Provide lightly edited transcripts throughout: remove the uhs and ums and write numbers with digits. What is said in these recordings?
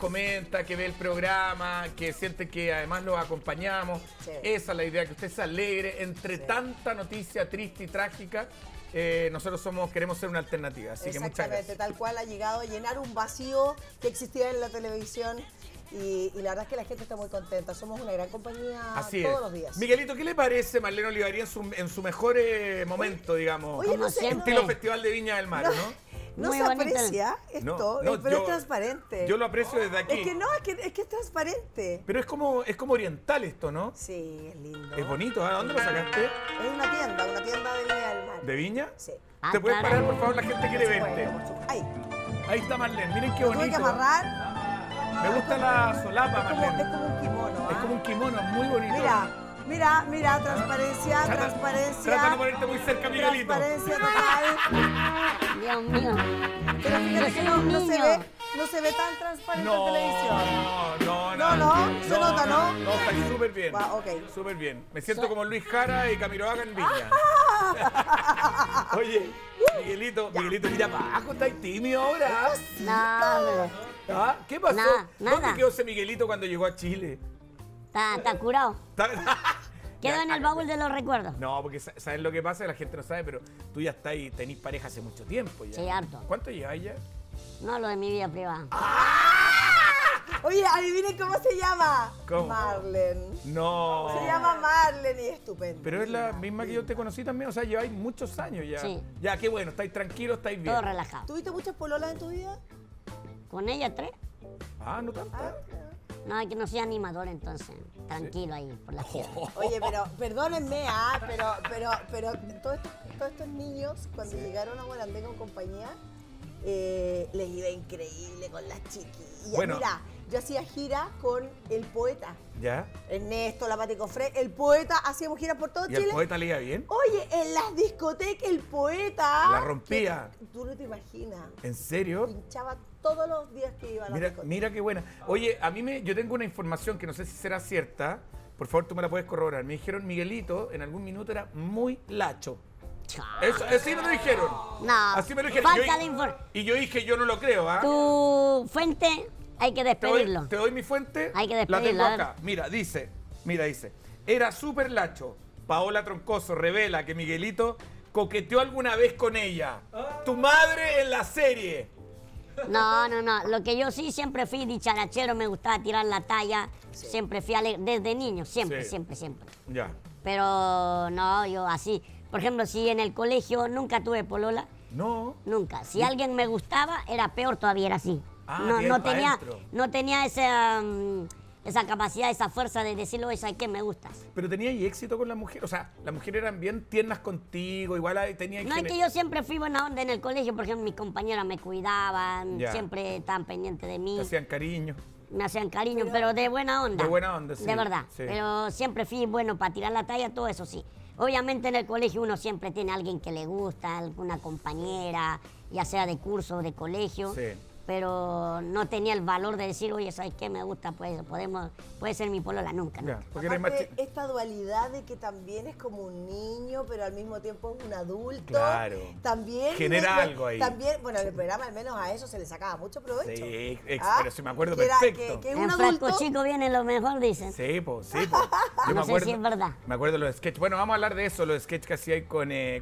comenta, que ve el programa, que siente que además los acompañamos. Sí. Esa es la idea, que usted se alegre entre tanta noticia triste y trágica. Nosotros queremos ser una alternativa, así que muchas gracias. Tal cual ha llegado a llenar un vacío que existía en la televisión. Y la verdad es que la gente está muy contenta. Somos una gran compañía todos los días. Miguelito, ¿qué le parece Marlene Olivaría en su mejor momento, digamos? Oye, estilo Festival de Viña del Mar, ¿no? No se aprecia esto, pero es transparente. Yo lo aprecio desde aquí. Es que es transparente. Pero es como oriental esto, ¿no? Sí, es lindo. Es bonito. ¿A dónde lo sacaste? Es una tienda de Viña del Mar. ¿De Viña? Sí. ¿Te puedes parar, por favor? La gente quiere verte. Ahí está Marlene, miren qué bonito. Tuve que amarrar. Me gusta la solapa, Marlene. Es como un kimono, ¿ah? Es como un kimono, muy bonito. Mira, transparencia, transparencia. Trata de ponerte muy cerca, Miguelito. Transparencia total. Dios mío. Pero fíjate que no se ve tan transparente en televisión. No, se nota, ¿no? No, está súper bien. Súper bien. Me siento como Luis Jara y Camiroaga en Viña. Oye, Miguelito, mira abajo, ¿estás tímido ahora? No. ¿Qué pasó? ¿Dónde quedó ese Miguelito cuando llegó a Chile? Está curado. Quedó en el baúl de los recuerdos. No, porque ¿sabes lo que pasa? La gente no sabe, pero tú ya estás ahí, tenés pareja hace mucho tiempo ya. Sí, harto. ¿Cuánto llevas ya? No, lo de mi vida privada. Oye, adivinen cómo se llama. ¿Cómo? Marlen. No. Se llama Marlen y es estupenda. Pero es la misma que yo te conocí también, o sea, lleváis muchos años ya. Sí. Ya, qué bueno, estáis tranquilos, estáis bien. Todo relajado. ¿Tuviste muchas pololas en tu vida? Con ella 3. No tanto. No, es que no soy animador, entonces. Tranquilo ahí, por la tierra. Oye, pero perdónenme, pero todos estos niños, cuando llegaron a Morandé con Compañía, les iba increíble con las chiquillas. Bueno. Mira, yo hacía giras con el poeta. ¿Ya? Ernesto, la Pati Cofré, el poeta, hacíamos giras por todo Chile. ¿Y el poeta le iba bien? Oye, en las discotecas el poeta... La rompía. Tú no te imaginas. ¿En serio? Pinchaba todos los días que iba a la discoteca. Mira qué buena. Oye, yo tengo una información que no sé si será cierta. Por favor, tú me la puedes corroborar. Me dijeron Miguelito en algún minuto era muy lacho. Eso, así me lo dijeron. No, así me lo dijeron. Falta de información. Y yo dije, yo no lo creo, ¿ah? Tu fuente... Hay que despedirlo. Te doy mi fuente. Hay que despedirlo. La tengo acá. Mira, dice. Era súper lacho. Paola Troncoso revela que Miguelito coqueteó alguna vez con ella. Tu madre en la serie. No. Lo que yo sí siempre fui dicharachero. Me gustaba tirar la talla. Sí. Siempre fui alegre. Desde niño. Siempre. Ya. Pero no, yo así. Por ejemplo, si en el colegio nunca tuve polola. No. Nunca. Si alguien me gustaba, era peor todavía. Era así. No tenía esa capacidad, esa fuerza de decirlo, esa que me gustas. Pero tenía éxito con la mujer, o sea, las mujeres eran bien tiernas contigo, igual tenía... No, es que yo siempre fui buena onda en el colegio, por ejemplo, mis compañeras me cuidaban, siempre estaban pendientes de mí. Me hacían cariño, pero de buena onda. De buena onda, sí. De verdad, pero siempre fui bueno para tirar la talla, todo eso sí. Obviamente en el colegio uno siempre tiene a alguien que le gusta, alguna compañera, ya sea de curso o de colegio. Sí. Pero no tenía el valor de decir, oye, ¿sabes qué? Me gusta, pues puede ser mi polola, nunca. Aparte, esta dualidad de que también es como un niño, pero al mismo tiempo es un adulto. Claro. También genera algo ahí. También, bueno, en el programa al menos a eso se le sacaba mucho provecho. Sí, pero sí me acuerdo perfecto. Que un frasco chico viene lo mejor, dicen. Sí, pues. Yo no sé si es verdad. Me acuerdo los sketches. Bueno, vamos a hablar de eso, los sketches que hacía ahí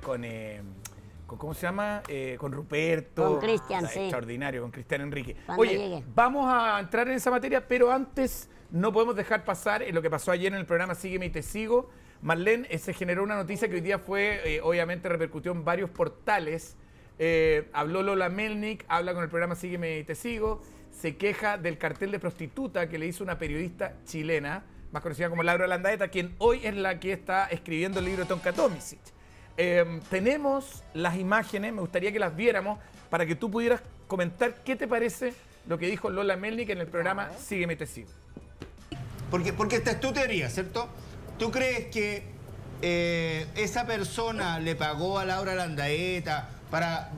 ¿cómo se llama? Con Ruperto. Con Cristian, extraordinario, con Cristian Enrique. Oye, vamos a entrar en esa materia, pero antes no podemos dejar pasar lo que pasó ayer en el programa Sígueme y Te Sigo. Marlene, se generó una noticia que hoy día obviamente repercutió en varios portales. Habló Lola Melnick, habla con el programa Sígueme y Te Sigo, se queja del cartel de prostituta que le hizo una periodista chilena, más conocida como Laura Landaeta, quien hoy es la que está escribiendo el libro Tonka Tomicic. Tenemos las imágenes, me gustaría que las viéramos para que tú pudieras comentar qué te parece lo que dijo Lola Melnick en el programa Sígueme y Te Sigo. Porque esta es tu teoría, ¿cierto? ¿Tú crees que esa persona le pagó a Laura Landaeta para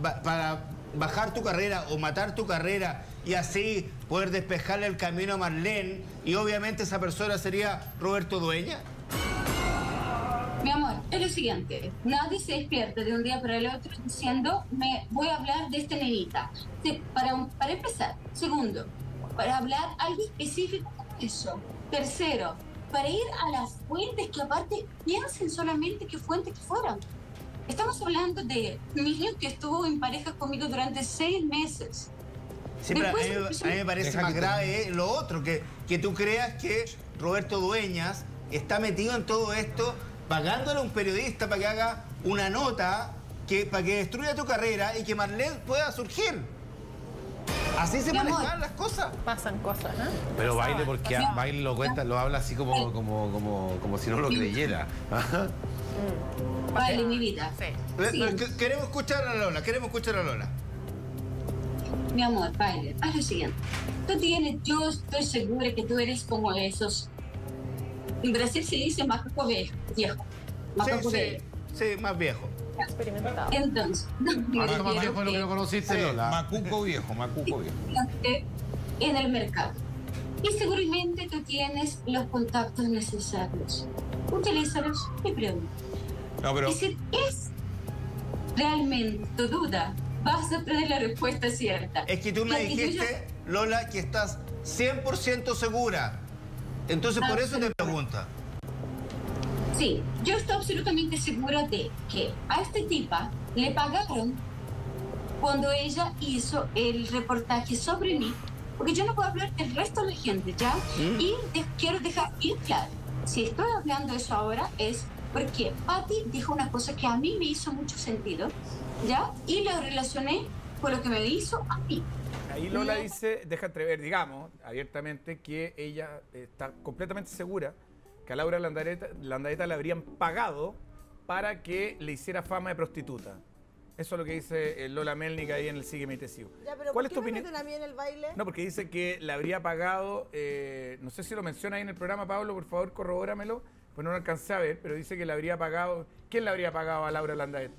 bajar tu carrera o matar tu carrera y así poder despejarle el camino a Marlene? Y obviamente esa persona sería Roberto Dueña. Mi amor, es lo siguiente, nadie se despierta de un día para el otro diciendo me voy a hablar de esta nenita, para empezar. Segundo, para hablar algo específico como eso. Tercero, para ir a las fuentes, que aparte piensen solamente qué fuentes que fueron. Estamos hablando de un niño que estuvo en pareja conmigo durante 6 meses. Sí, pero a mí me parece más grave lo otro, que tú creas que Roberto Dueñas está metido en todo esto, pagándole a un periodista para que haga una nota para que destruya tu carrera y que Marlen pueda surgir. Así se manejan las cosas. Pasan cosas, ¿no? Pero Baile, porque Baile lo cuenta, lo habla así como si no lo creyera. Baile, mi vida. Queremos escuchar a Lola, Mi amor, Baile, haz lo siguiente. Yo estoy segura que tú eres como esos. En Brasil se dice macaco viejo. Sí, más viejo. Experimentado. Entonces, ahora más viejo lo que no conociste, Lola. Macuco viejo, en el mercado. Y seguramente tú tienes los contactos necesarios. Utilízalos y pregunta. No, pero... Y si es realmente tu duda, vas a tener la respuesta cierta. Es que tú me dijiste, Lola, que estás 100% segura. Entonces, por eso te pregunta. Sí, yo estoy absolutamente segura de que a esta tipa le pagaron cuando ella hizo el reportaje sobre mí, porque yo no puedo hablar del resto de la gente, ¿ya? Y quiero dejar bien claro, si estoy hablando eso ahora es porque Pati dijo una cosa que a mí me hizo mucho sentido, ¿ya? Y lo relacioné con lo que me hizo a mí. Ahí Lola dice, deja entrever, digamos, abiertamente, que ella está completamente segura que a Laura Landaeta le habrían pagado para que le hiciera fama de prostituta. Eso es lo que dice Lola Melnick ahí en el Sígueme y Te Sigo. Ya, pero ¿cuál es tu opinión? ¿Por qué me meten a mí en el baile? No, porque dice que le habría pagado, no sé si lo menciona ahí en el programa, Pablo, por favor, corrobóramelo, pues no lo alcancé a ver, pero dice que le habría pagado. ¿Quién le habría pagado a Laura Landaeta?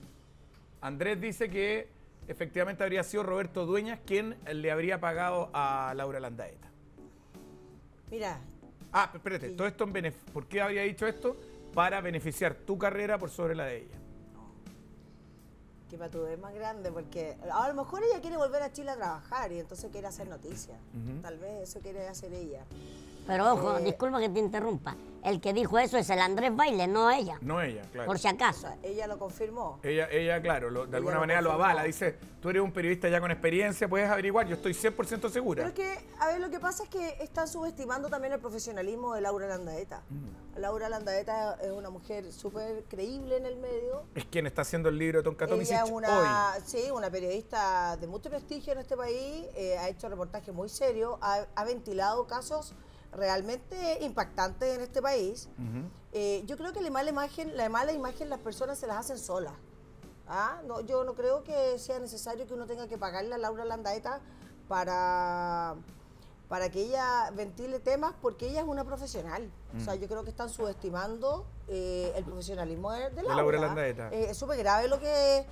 Andrés dice que efectivamente habría sido Roberto Dueñas quien le habría pagado a Laura Landaeta. Mira... Ah, espérate, todo esto en beneficio. ¿Por qué habría dicho esto? Para beneficiar tu carrera por sobre la de ella. Que para tu es más grande, porque a lo mejor ella quiere volver a Chile a trabajar y entonces quiere hacer noticias. Tal vez eso quiere hacer ella. Pero ojo, disculpa que te interrumpa. El que dijo eso es el Andrés Baile, no ella. No ella, claro. Por si acaso. O sea, ella lo confirmó. Ella claro, de alguna manera lo avala. Dice, tú eres un periodista ya con experiencia, puedes averiguar, yo estoy 100% segura. Pero que, a ver, lo que pasa es que están subestimando también el profesionalismo de Laura Landaeta. Laura Landaeta es una mujer súper creíble en el medio. Es quien está haciendo el libro de Tonka Tomicic hoy. Sí, una periodista de mucho prestigio en este país, ha hecho reportajes muy serios, ha ventilado casos realmente impactante en este país. Yo creo que la mala imagen las personas se las hacen solas. No, yo no creo que sea necesario que uno tenga que pagarle a Laura Landaeta para que ella ventile temas, porque ella es una profesional. O sea, yo creo que están subestimando el profesionalismo de Laura Landaeta. Es súper grave lo que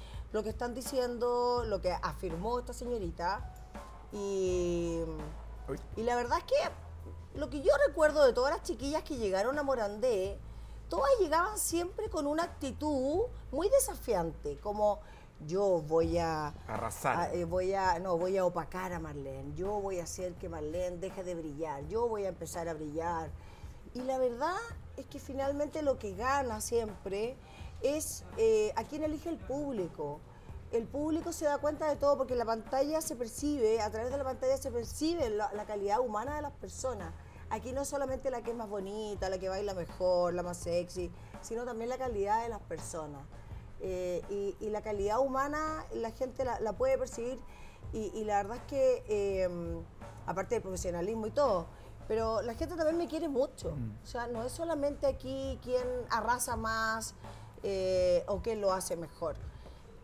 están diciendo, lo que afirmó esta señorita. Y la verdad es que lo que yo recuerdo de todas las chiquillas que llegaron a Morandé, todas llegaban siempre con una actitud muy desafiante, como yo voy a... Arrasar. Voy a opacar a Marlene, yo voy a hacer que Marlene deje de brillar, yo voy a empezar a brillar. Y la verdad es que finalmente lo que gana siempre es a quién elige el público. El público se da cuenta de todo, porque la pantalla se percibe, a través de la pantalla se percibe la calidad humana de las personas. Aquí no es solamente la que es más bonita, la que baila mejor, la más sexy, sino también la calidad de las personas. Y la calidad humana la gente la puede percibir, y la verdad es que, aparte del profesionalismo y todo, pero la gente también me quiere mucho. O sea, no es solamente aquí quien arrasa más o quien lo hace mejor.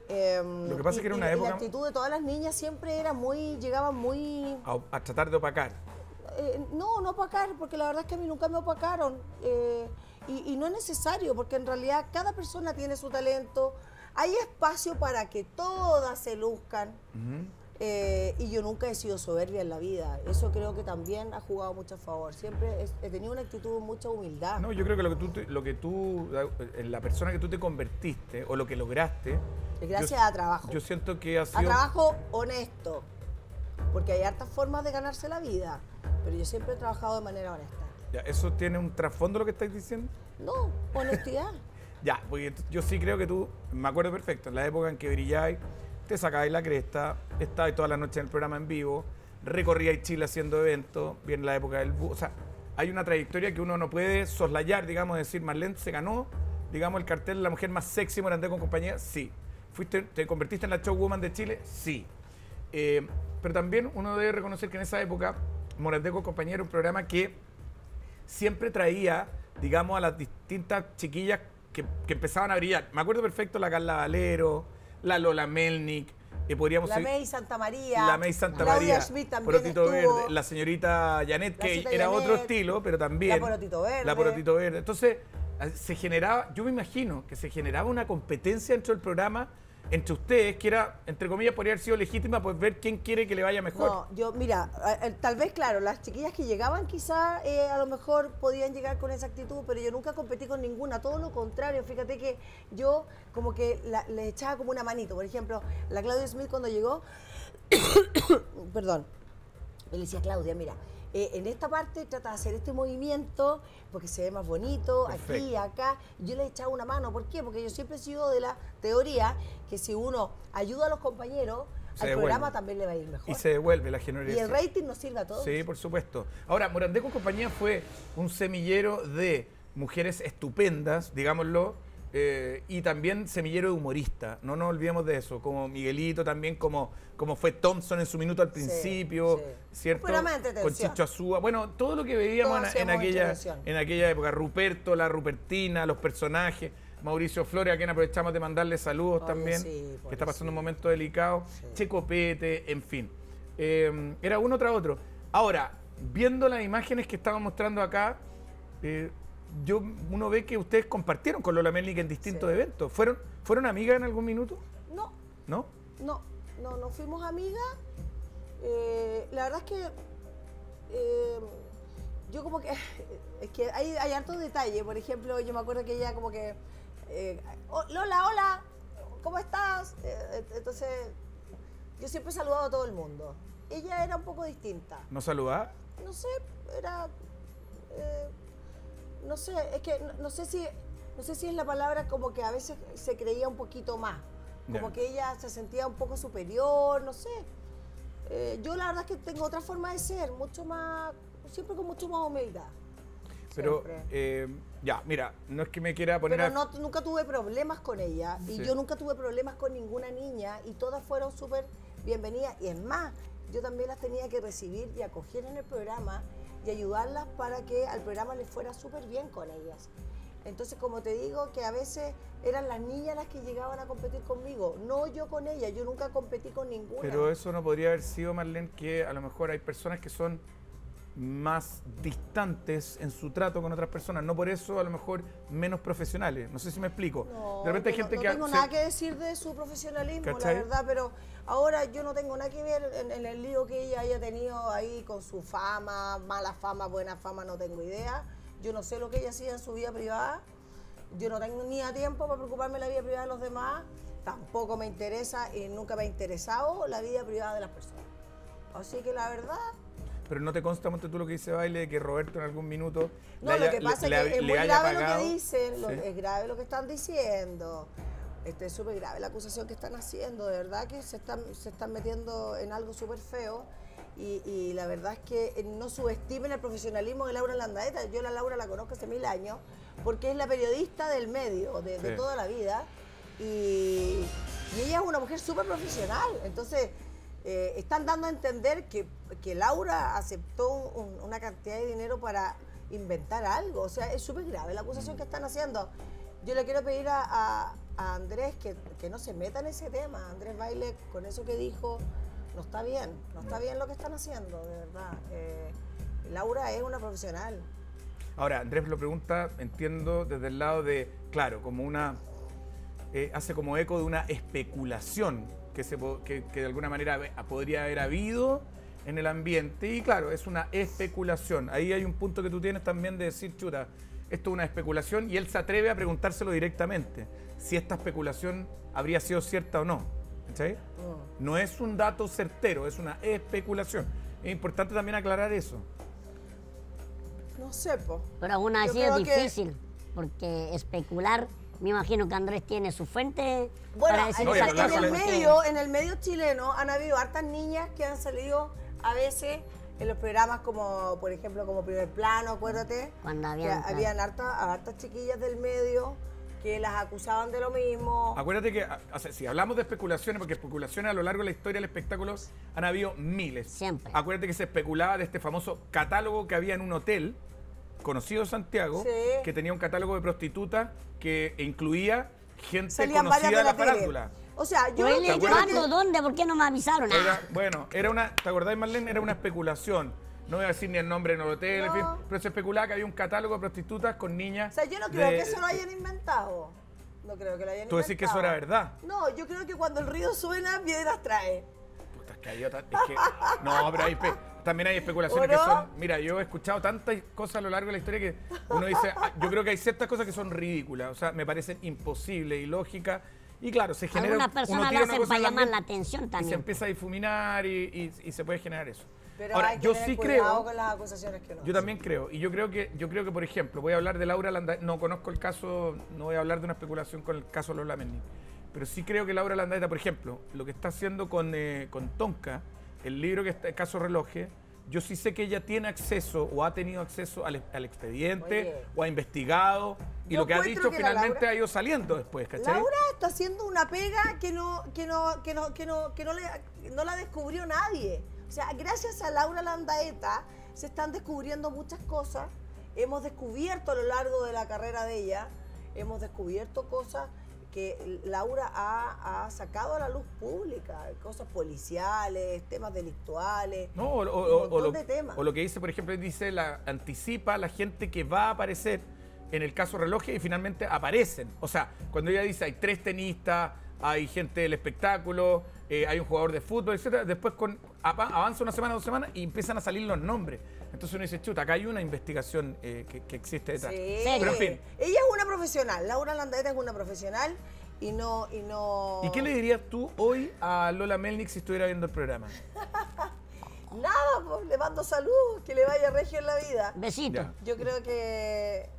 Lo que pasa es que era una época... La actitud de todas las niñas siempre era muy... Llegaban muy... A tratar de opacar. No opacar, porque la verdad es que a mí nunca me opacaron. Y no es necesario, porque en realidad cada persona tiene su talento. Hay espacio para que todas se luzcan. Y yo nunca he sido soberbia en la vida. Eso creo que también ha jugado mucho a favor. Siempre he tenido una actitud, mucha humildad. No, yo creo que la persona que tú te convertiste o lo que lograste... Gracias a trabajo. Yo siento que ha sido... A trabajo honesto. Porque hay hartas formas de ganarse la vida. pero yo siempre he trabajado de manera honesta. Ya, ¿eso tiene un trasfondo lo que estáis diciendo? No, honestidad. Ya, porque yo sí creo que tú, me acuerdo perfecto, en la época en que brilláis, te sacabais la cresta, estabais toda la noche en el programa en vivo, recorríais Chile haciendo eventos, bien en la época del bus, o sea, hay una trayectoria que uno no puede soslayar, digamos, decir, Marlene se ganó, digamos, el cartel de la mujer más sexy, Morandé con Compañía, sí. Fuiste, ¿te convertiste en la showwoman de Chile? Sí. Pero también uno debe reconocer que en esa época Morandé con Compañía era un programa que siempre traía, digamos, a las distintas chiquillas que empezaban a brillar. Me acuerdo perfecto la Carla Valero, la Lola Melnick, podríamos la May Santa María, Claudia Schmidt también estuvo. Verde, la señorita Janet, que era otro estilo, pero también la Porotito Verde. Entonces se generaba, yo me imagino que se generaba una competencia dentro del programa entre ustedes, que era, entre comillas, podría haber sido legítima, pues ver quién quiere que le vaya mejor. No, yo, mira, tal vez, claro, las chiquillas que llegaban quizás a lo mejor podían llegar con esa actitud, pero yo nunca competí con ninguna, todo lo contrario, fíjate que yo como que le echaba como una manito, por ejemplo, la Claudia Smith cuando llegó, perdón, le decía, Claudia, mira, en esta parte trata de hacer este movimiento porque se ve más bonito, aquí, acá. Yo le he echado una mano, ¿por qué? Porque yo siempre he sido de la teoría que si uno ayuda a los compañeros, al programa también le va a ir mejor. Y se devuelve la generosidad. Y el rating nos sirve a todos. Sí, por supuesto. Ahora, Morandé con Compañía fue un semillero de mujeres estupendas, digámoslo, y también semillero de humorista, no nos olvidemos de eso, como Miguelito también, como fue Thompson en su minuto al principio, sí. ¿Cierto? Con Chicho Azúa, bueno, todo lo que veíamos en aquella época, Ruperto, la Rupertina, los personajes, Mauricio Flores, a quien aprovechamos de mandarle saludos también, sí, que está pasando un momento delicado, sí. Checo Pete, en fin, era uno tras otro. Ahora, viendo las imágenes que estaba mostrando acá, uno ve que ustedes compartieron con Lola Melnick en distintos eventos. ¿Fueron amigas en algún minuto? No. ¿No? No fuimos amigas. La verdad es que yo como que... Es que hay hartos detalles. Por ejemplo, yo me acuerdo que ella como que... Lola, hola, ¿cómo estás? Entonces, yo siempre saludaba a todo el mundo. Ella era un poco distinta. ¿No saludaba? No sé, era... no sé, es que no sé si es la palabra, como que a veces se creía un poquito más, como que ella se sentía un poco superior, no sé. Yo la verdad es que tengo otra forma de ser, mucho más, siempre con mucho más humildad. Pero, ya, mira, no es que me quiera poner... Pero nunca tuve problemas con ella, y yo nunca tuve problemas con ninguna niña, y todas fueron súper bienvenidas, y es más, yo también las tenía que recibir y acoger en el programa, y ayudarlas para que al programa les fuera súper bien con ellas. Entonces, como te digo, que a veces eran las niñas las que llegaban a competir conmigo, no yo con ellas, yo nunca competí con ninguna. Pero eso no podría haber sido, Marlene, que a lo mejor hay personas que son más distantes en su trato con otras personas, no por eso a lo mejor menos profesionales, no sé si me explico. No, de repente hay gente que... No tengo nada que decir de su profesionalismo, ¿cachai? La verdad, pero ahora yo no tengo nada que ver en el lío que ella haya tenido ahí con su fama, mala fama, buena fama, no tengo idea. Yo no sé lo que ella hacía en su vida privada, yo no tengo ni a tiempo para preocuparme de la vida privada de los demás, tampoco me interesa y nunca me ha interesado la vida privada de las personas. Así que la verdad... Pero no te consta, Monte, tú lo que dice Baile, de que Roberto en algún minuto... No, lo que pasa es que es muy grave lo que dicen, es grave lo que están diciendo. Es súper grave la acusación que están haciendo, de verdad que se están metiendo en algo súper feo. Y la verdad es que no subestimen el profesionalismo de Laura Landaeta. Yo a la Laura la conozco hace 1000 años, porque es la periodista del medio, de toda la vida. Y ella es una mujer súper profesional, entonces... están dando a entender que Laura aceptó una cantidad de dinero para inventar algo. O sea, es súper grave la acusación que están haciendo. Yo le quiero pedir a Andrés que no se meta en ese tema. Andrés Baile, con eso que dijo, no está bien lo que están haciendo, de verdad. Laura es una profesional. Ahora, Andrés lo pregunta, entiendo, desde el lado de, claro, como una... hace como eco de una especulación que de alguna manera podría haber habido en el ambiente. Y claro, es una especulación. Ahí hay un punto que tú tienes también de decir, chuta, esto es una especulación, y él se atreve a preguntárselo directamente, si esta especulación habría sido cierta o no. ¿Sí? No es un dato certero, es una especulación. Es importante también aclarar eso. No sé, po. Pero aún así es difícil, porque especular... Me imagino que Andrés tiene su fuente para decir esas cosas. En el medio chileno han habido hartas niñas que han salido a veces en los programas como, por ejemplo, como Primer Plano, acuérdate. Cuando habían... Que habían hartas chiquillas del medio que las acusaban de lo mismo. Acuérdate que, o sea, si hablamos de especulaciones, porque especulaciones a lo largo de la historia del espectáculo han habido miles. Siempre. Acuérdate que se especulaba de este famoso catálogo que había en un hotel conocido Santiago, sí, que tenía un catálogo de prostitutas que incluía gente conocida de la farándula. O sea, yo... ¿Cuándo? ¿Dónde? ¿Por qué no me avisaron? ¿Te acordás, Marlene? Era una especulación. No voy a decir ni el nombre en el hotel, en fin, pero se especulaba que había un catálogo de prostitutas con niñas... O sea, yo no creo que eso lo hayan inventado. No creo que lo hayan inventado. ¿Tú decís que eso era verdad? No, yo creo que cuando el río suena, piedras trae. Puta, es que no, pero hay... También hay especulaciones que son... Mira, yo he escuchado tantas cosas a lo largo de la historia que uno dice... Yo creo que hay ciertas cosas que son ridículas, o sea, me parecen imposibles, ilógicas. Y claro, se genera... Algunas personas lo hacen para llamar la atención también. Y se empieza a difuminar y se puede generar eso. Pero ahora, hay que tener cuidado con las acusaciones que uno hace. Yo también creo. Y yo creo que, por ejemplo, voy a hablar de Laura Landaeta. No conozco el caso, no voy a hablar de una especulación con el caso Lola Melnick. Pero sí creo que Laura Landaeta, por ejemplo, lo que está haciendo con Tonka... El libro que está, Caso Relojes, yo sí sé que ella tiene acceso o ha tenido acceso al expediente. Oye, o ha investigado y lo que ha dicho que finalmente Laura ha ido saliendo después, ¿cachai? Laura está haciendo una pega que no la descubrió nadie. O sea, gracias a Laura Landaeta se están descubriendo muchas cosas. Hemos descubierto a lo largo de la carrera de ella, hemos descubierto cosas que Laura ha sacado a la luz pública, cosas policiales, temas delictuales, un montón de temas. O lo que dice, por ejemplo, dice anticipa a la gente que va a aparecer en el caso Relojes y finalmente aparecen. O sea, cuando ella dice hay 3 tenistas, hay gente del espectáculo, hay un jugador de fútbol, etc. Después avanza una semana, 2 semanas y empiezan a salir los nombres. Entonces uno dice, chuta, acá hay una investigación que existe detrás. Sí. Pero en fin. Ella es una profesional, Laura Landaeta es una profesional y no... ¿Y qué le dirías tú hoy a Lola Melnick si estuviera viendo el programa? Nada, pues, le mando saludos, que le vaya regio en la vida. Besito. Ya. Yo creo que...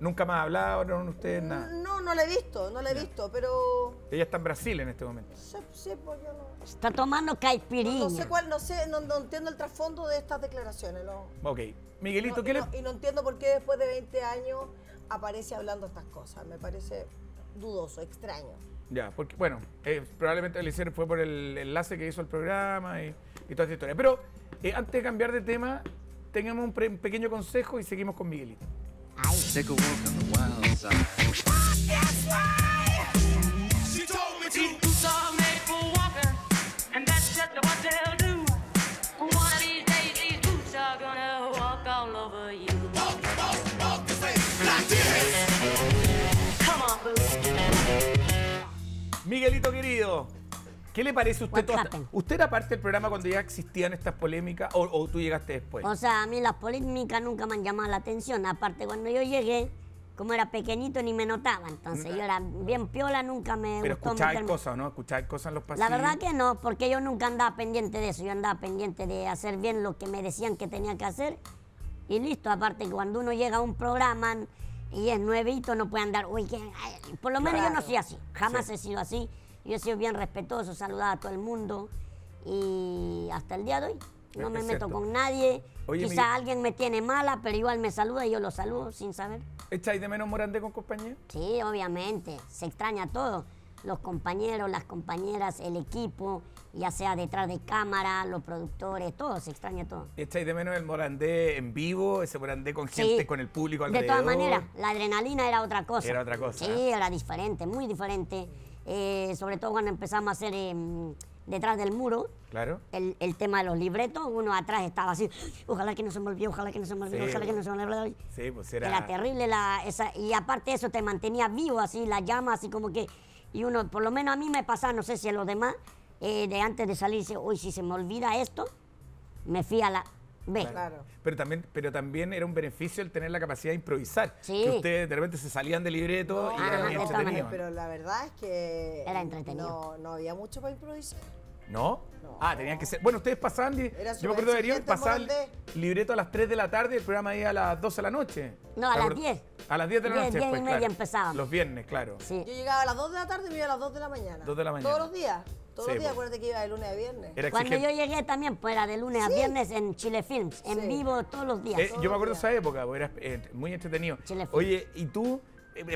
¿Nunca más hablaron ustedes nada? No, no la he visto, pero... Ella está en Brasil en este momento. Sí, pues yo no... Está tomando caipirinha. No entiendo el trasfondo de estas declaraciones, ¿no? Ok. Miguelito, ¿qué le...? Y no entiendo por qué después de 20 años aparece hablando estas cosas. Me parece dudoso, extraño. Ya, porque, bueno, probablemente le hicieron fue por el enlace que hizo el programa y toda esta historia. Pero antes de cambiar de tema, tengamos un pequeño consejo y seguimos con Miguelito. Take a walk on the wild side. That's right. She told me to do some made for walking, and that's just what they'll do. One of these days, these boots are gonna walk all over you. Walk, walk, walk the face like this. Come on, boo. Miguelito querido, ¿qué le parece a usted? ¿Usted era parte del programa cuando ya existían estas polémicas o tú llegaste después? O sea, a mí las polémicas nunca me han llamado la atención. Aparte, cuando yo llegué, como era pequeñito, ni me notaba. Entonces, yo era bien piola, nunca me gustó meterme. Pero escuchaba cosas, ¿no? Escuchaba cosas en los pasillos. La verdad que no, porque yo nunca andaba pendiente de eso. Yo andaba pendiente de hacer bien lo que me decían que tenía que hacer y listo. Aparte, que cuando uno llega a un programa y es nuevito, no puede andar... Uy, por lo menos yo no soy así. Jamás he sido así. Yo he sido bien respetuoso, saludaba a todo el mundo y hasta el día de hoy no me meto con nadie. Oye, quizá alguien me tiene mala, pero igual me saluda y yo lo saludo sin saber. ¿Echáis de menos Morandé con Compañía? Sí, obviamente, se extraña todo. Los compañeros, las compañeras, el equipo, ya sea detrás de cámara, los productores, todo, se extraña todo. ¿Echáis de menos el Morandé en vivo, ese Morandé con gente, con el público alrededor? De todas maneras, la adrenalina era otra cosa. Era otra cosa. Sí, era diferente, muy diferente. Sobre todo cuando empezamos a hacer detrás del muro, claro, el tema de los libretos, uno atrás estaba así, ojalá que no se me olvide, ojalá que no se me olvide, ojalá que no se me olvide. Sí, pues era terrible, y aparte eso te mantenía vivo, así, la llama, así como que, y uno, por lo menos a mí me pasaba, no sé si a los demás, de antes de salir, dice, uy, si se me olvida esto, me fui a la... Claro. Pero también era un beneficio el tener la capacidad de improvisar. Sí. Que ustedes de repente se salían del libreto y eran entretenidos. Pero la verdad es que... Era entretenido. No había mucho para improvisar. ¿No? No. Ah, tenían que ser. Bueno, ustedes pasaban. Yo me acuerdo de Arión, pasaban libreto a las 3 de la tarde y el programa iba a las 12 de la noche. No, a las 10. A las 10 de la noche. A las 10 y media empezábamos. Los viernes, claro. Sí. Yo llegaba a las 2 de la tarde y me iba a las 2 de la mañana. 2 de la mañana. Todos los días. Todos los días, acuérdate que iba de lunes a viernes. Cuando yo llegué también, pues era de lunes a viernes en Chile Films, en vivo todos los días. Yo me acuerdo de esa época, porque era muy entretenido. Oye, ¿y tú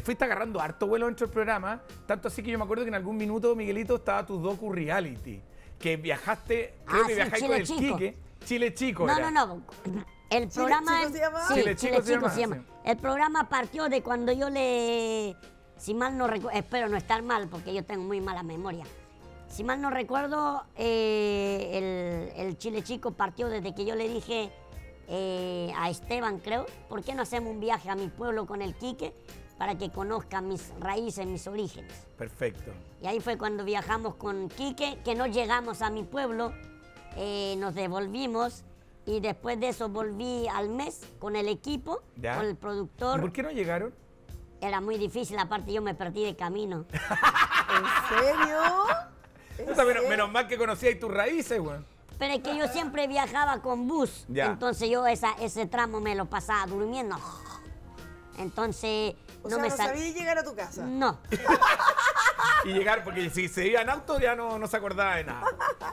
fuiste agarrando harto vuelo dentro del programa? Tanto así que yo me acuerdo que en algún minuto, Miguelito, estaba tu docu reality, que viajaste, creo que viajaste con el Kike. Chile Chico. No, no, no. El programa. Chile Chico se llama. El programa partió de cuando yo le. Si mal no recuerdo, espero no estar mal, porque yo tengo muy mala memoria. Si mal no recuerdo, el Chile Chico partió desde que yo le dije a Esteban, creo, ¿por qué no hacemos un viaje a mi pueblo con el Quique para que conozca mis raíces, mis orígenes? Perfecto. Y ahí fue cuando viajamos con Quique, que no llegamos a mi pueblo, nos devolvimos y después de eso volví al mes con el equipo, ¿ya? Con el productor. ¿Y por qué no llegaron? Era muy difícil, aparte yo me perdí de camino. ¿En serio? Menos mal que conocías tus raíces, güey. Pero es que yo siempre viajaba con bus. Ya. Entonces yo ese tramo me lo pasaba durmiendo. Entonces no sabía llegar a tu casa. No. Y llegar, porque si se iba en auto ya no se acordaba de nada.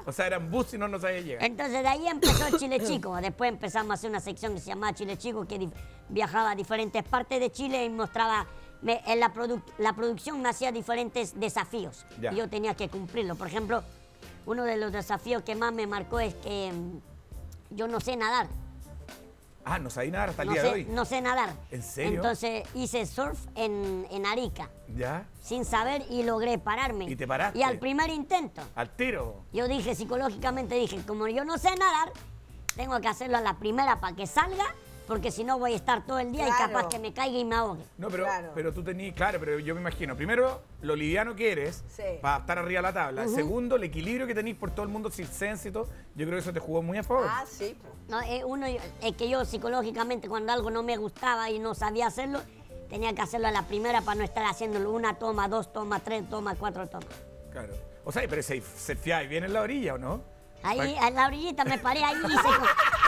O sea, eran bus y no sabía llegar. Entonces de ahí empezó Chile Chico. Después empezamos a hacer una sección que se llamaba Chile Chico, que viajaba a diferentes partes de Chile y mostraba. La producción me hacía diferentes desafíos y yo tenía que cumplirlo. Por ejemplo, uno de los desafíos que más me marcó es que yo no sé nadar. Ah, no sabía nadar hasta el día de hoy. No sé nadar. ¿En serio? Entonces hice surf en Arica. ¿Ya? Sin saber y logré pararme. ¿Y te paraste? Y al primer intento. ¿Al tiro? Yo dije, psicológicamente dije, como yo no sé nadar, tengo que hacerlo a la primera para que salga. Porque si no voy a estar todo el día y capaz que me caiga y me ahogue. No, pero tú tenías, pero yo me imagino, primero, lo liviano que eres para estar arriba de la tabla. Segundo, el equilibrio que tenés por todo el mundo circense y todo. Yo creo que eso te jugó muy a favor. Ah, sí. No, es que yo psicológicamente cuando algo no me gustaba y no sabía hacerlo, tenía que hacerlo a la primera para no estar haciéndolo una toma, dos tomas, tres tomas, cuatro tomas. Claro. O sea, pero surfeáis bien en la orilla, ¿o no? Ahí, en la orillita me paré ahí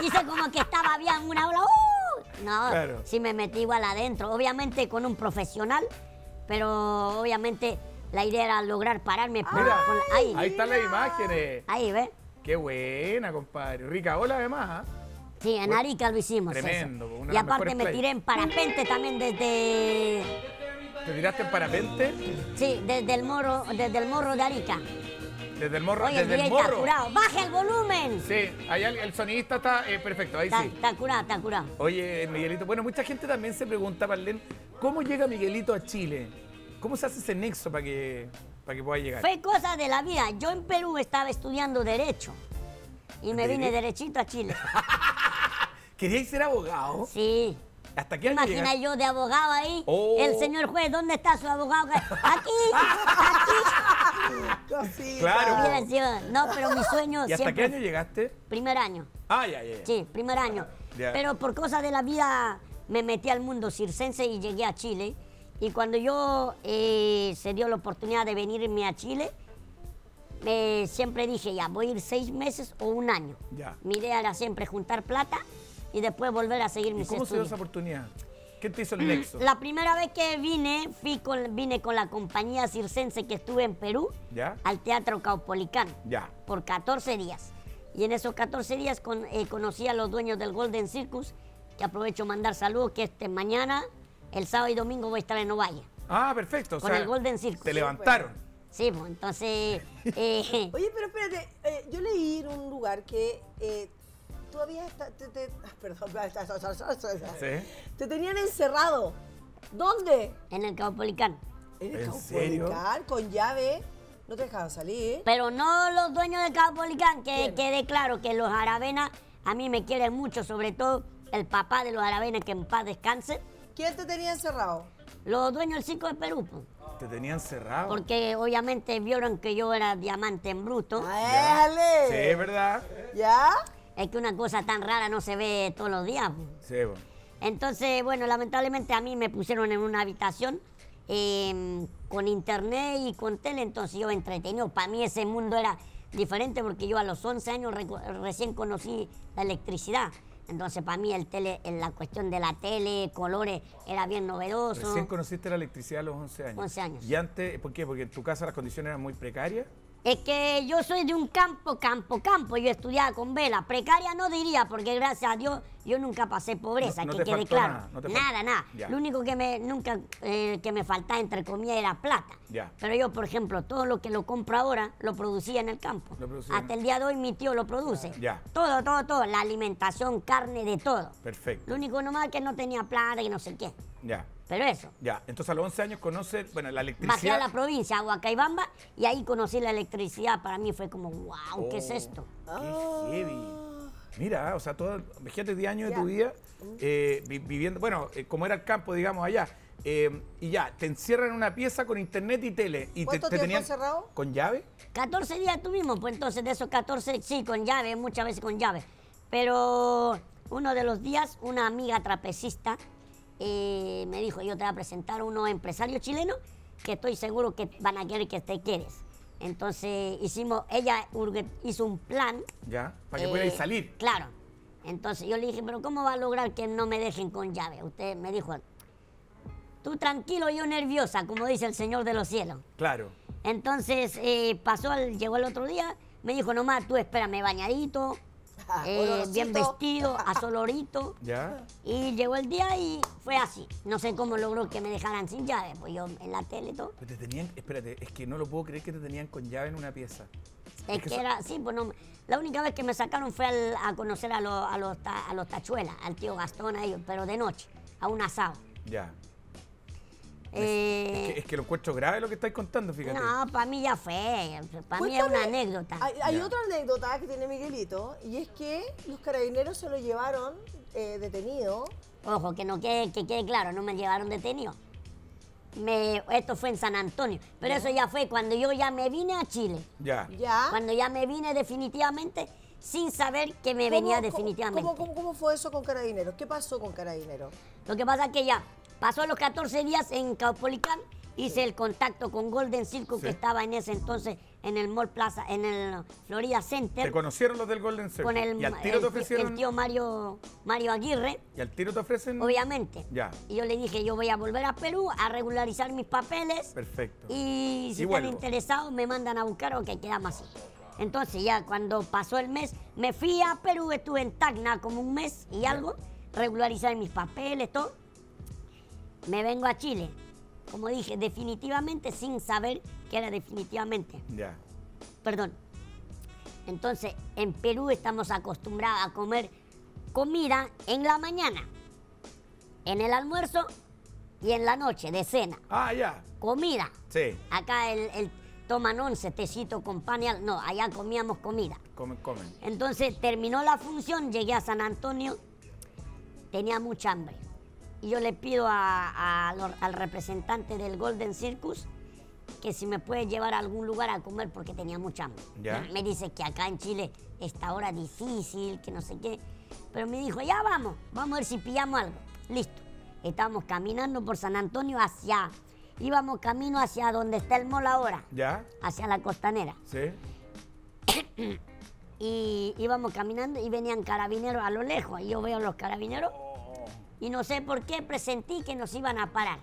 y hice como que estaba bien una ola. No, sí me metí igual adentro, obviamente con un profesional, pero obviamente la idea era lograr pararme. Ahí están las imágenes. Ahí, ¿ves? Qué buena, compadre. Rica ola además. Sí, en Arica lo hicimos. Tremendo. Y aparte me tiré en parapente también desde... ¿Te tiraste en parapente? Sí, desde el morro de Arica. Desde el morro. Oye, desde el morro. Está curado. ¡Baja el volumen! Sí, allá el sonidista está perfecto, ahí sí. Está curado, está curado. Oye, Miguelito, bueno, mucha gente también se pregunta, Marlen, ¿cómo llega Miguelito a Chile? ¿Cómo se hace ese nexo para que pueda llegar? Fue cosa de la vida. Yo en Perú estaba estudiando Derecho y me vine derechito a Chile. ¿Queríais ser abogado? Sí. ¿Hasta qué año imagina llegaste? Yo de abogado ahí, el señor juez, ¿dónde está su abogado? Aquí. Claro. No, pero mi sueño siempre... ¿Y hasta qué año llegaste? Primer año. Ah, ya. Sí, primer año. Yeah. Pero por cosas de la vida me metí al mundo circense y llegué a Chile. Y cuando yo se dio la oportunidad de venirme a Chile, siempre dije, ya, voy a ir 6 meses o un año. Yeah. Mi idea era siempre juntar plata y después volver a seguir mis estudios. ¿Cómo se dio esa oportunidad? ¿Qué te hizo el nexo? La primera vez que vine, vine con la compañía circense que estuve en Perú, ¿ya? Al Teatro Caupolicán, ¿ya? Por 14 días. Y en esos 14 días conocí a los dueños del Golden Circus, que aprovecho mandar saludos, que mañana, el sábado y domingo voy a estar en Ovalle. Ah, perfecto. Con el Golden Circus. Te levantaron. Sí, pues entonces... Oye, pero espérate, yo leí en un lugar que... Tú habías... Te tenían encerrado. ¿Dónde? En el Caupolicán. ¿En el Caupolicán? ¿Con llave? No te dejaban salir. Pero no los dueños del Caupolicán, que quede claro que los Aravena a mí me quieren mucho, sobre todo el papá de los Aravena, que en paz descanse. ¿Quién te tenía encerrado? Los dueños del Circo de Perú. Te tenían cerrado. Porque obviamente vieron que yo era diamante en bruto. ¡Dale! Sí, es verdad. ¿Ya? Es que una cosa tan rara no se ve todos los días. Sí, bueno. Entonces, bueno, lamentablemente a mí me pusieron en una habitación con internet y con tele, entonces yo entretenido. Para mí ese mundo era diferente porque yo a los 11 años recién conocí la electricidad. Entonces, para mí, la cuestión de la tele, colores, era bien novedoso. ¿Recién conociste la electricidad a los 11 años? 11 años. ¿Y antes? ¿Por qué? ¿Porque en tu casa las condiciones eran muy precarias? Es que yo soy de un campo. Yo estudiaba con vela. Precaria no diría, porque gracias a Dios yo nunca pasé pobreza, no, no que quede claro. Nada, no te nada. Ya. Lo único que me faltaba, entre comillas, era plata. Ya. Pero yo, por ejemplo, todo lo que lo compro ahora, lo producía en el campo. Hasta el día de hoy mi tío lo produce. Ya. Todo, todo, todo. La alimentación, carne, de todo. Perfecto. Lo único nomás es que no tenía plata y no sé qué. Ya. Pero eso. Ya, entonces a los 11 años conoce, bueno, la electricidad. Bajé a la provincia, a Huacaybamba, y ahí conocí la electricidad. Para mí fue como, wow, oh, ¿qué es esto? ¡Qué heavy! Mira, o sea, todo, imagínate 10 años de tu vida viviendo, bueno, como era el campo, digamos, allá. Y ya, te encierran en una pieza con internet y tele. Y ¿cuánto te tenían encerrado? ¿Con llave? 14 días tuvimos, pues entonces de esos 14, sí, con llave, muchas veces con llave. Pero uno de los días, una amiga trapecista, me dijo, yo te voy a presentar a unos empresarios chilenos que estoy seguro que van a querer que te quedes. Entonces hicimos, ella hizo un plan. Ya, para que puedas salir. Claro. Entonces yo le dije, pero ¿cómo va a lograr que no me dejen con llave? Usted me dijo, tú tranquilo, yo nerviosa, como dice el Señor de los Cielos. Claro. Entonces llegó el otro día, me dijo, nomás tú espérame bañadito, bien vestido, a solorito. Ya. Y llegó el día y fue así. No sé cómo logró que me dejaran sin llave, pues yo en la tele todo. Pero te tenían, espérate, es que no lo puedo creer que te tenían con llave en una pieza. Es que era, sí, pues no, la única vez que me sacaron fue a conocer a los Tachuelas, al tío Gastón, a ellos, pero de noche, a un asado. Ya. Es que lo encuentro grave lo que estáis contando, fíjate. No, para mí ya fue. Para mí es una anécdota. Hay otra anécdota que tiene Miguelito, y es que los carabineros se lo llevaron detenido. Ojo, que quede claro, no me llevaron detenido. Esto fue en San Antonio, pero eso ya fue cuando yo ya me vine a Chile. Ya. Cuando ya me vine definitivamente, sin saber que me venía definitivamente. ¿Cómo fue eso con carabineros? ¿Qué pasó con carabineros? Lo que pasa es que ya... pasó los 14 días en Caupolicán, hice el contacto con Golden Circus, que estaba en ese entonces en el Mall Plaza, en el Florida Center. ¿Te conocieron los del Golden Circus? Con el, ¿y al tiro te ofrecieron? El tío Mario Aguirre. ¿Y al tiro te ofrecen? Obviamente. Ya. Y yo le dije, yo voy a volver a Perú a regularizar mis papeles. Perfecto. Y si están interesados, me mandan a buscar, o que quedamos así. Entonces ya cuando pasó el mes, me fui a Perú, estuve en Tacna como un mes y algo, regularizar mis papeles, todo. Me vengo a Chile, como dije, definitivamente, sin saber que era definitivamente. Ya. Perdón. Entonces, en Perú estamos acostumbrados a comer comida en la mañana, en el almuerzo y en la noche, de cena. Ah, ya. Comida. Sí. Acá toman once, tecito con pan y algo. No, allá comíamos comida. Comen. Entonces, terminó la función, llegué a San Antonio, tenía mucha hambre. Y yo le pido al representante del Golden Circus que si me puede llevar a algún lugar a comer porque tenía mucha hambre. ¿Ya? Me dice que acá en Chile esta hora difícil, que no sé qué. Pero me dijo, ya vamos a ver si pillamos algo. Listo. Estábamos caminando por San Antonio íbamos camino hacia donde está el mall ahora. ¿Ya? Hacia la costanera. Sí. Y íbamos caminando y venían carabineros a lo lejos. Y yo veo a los carabineros. Y no sé por qué presentí que nos iban a parar.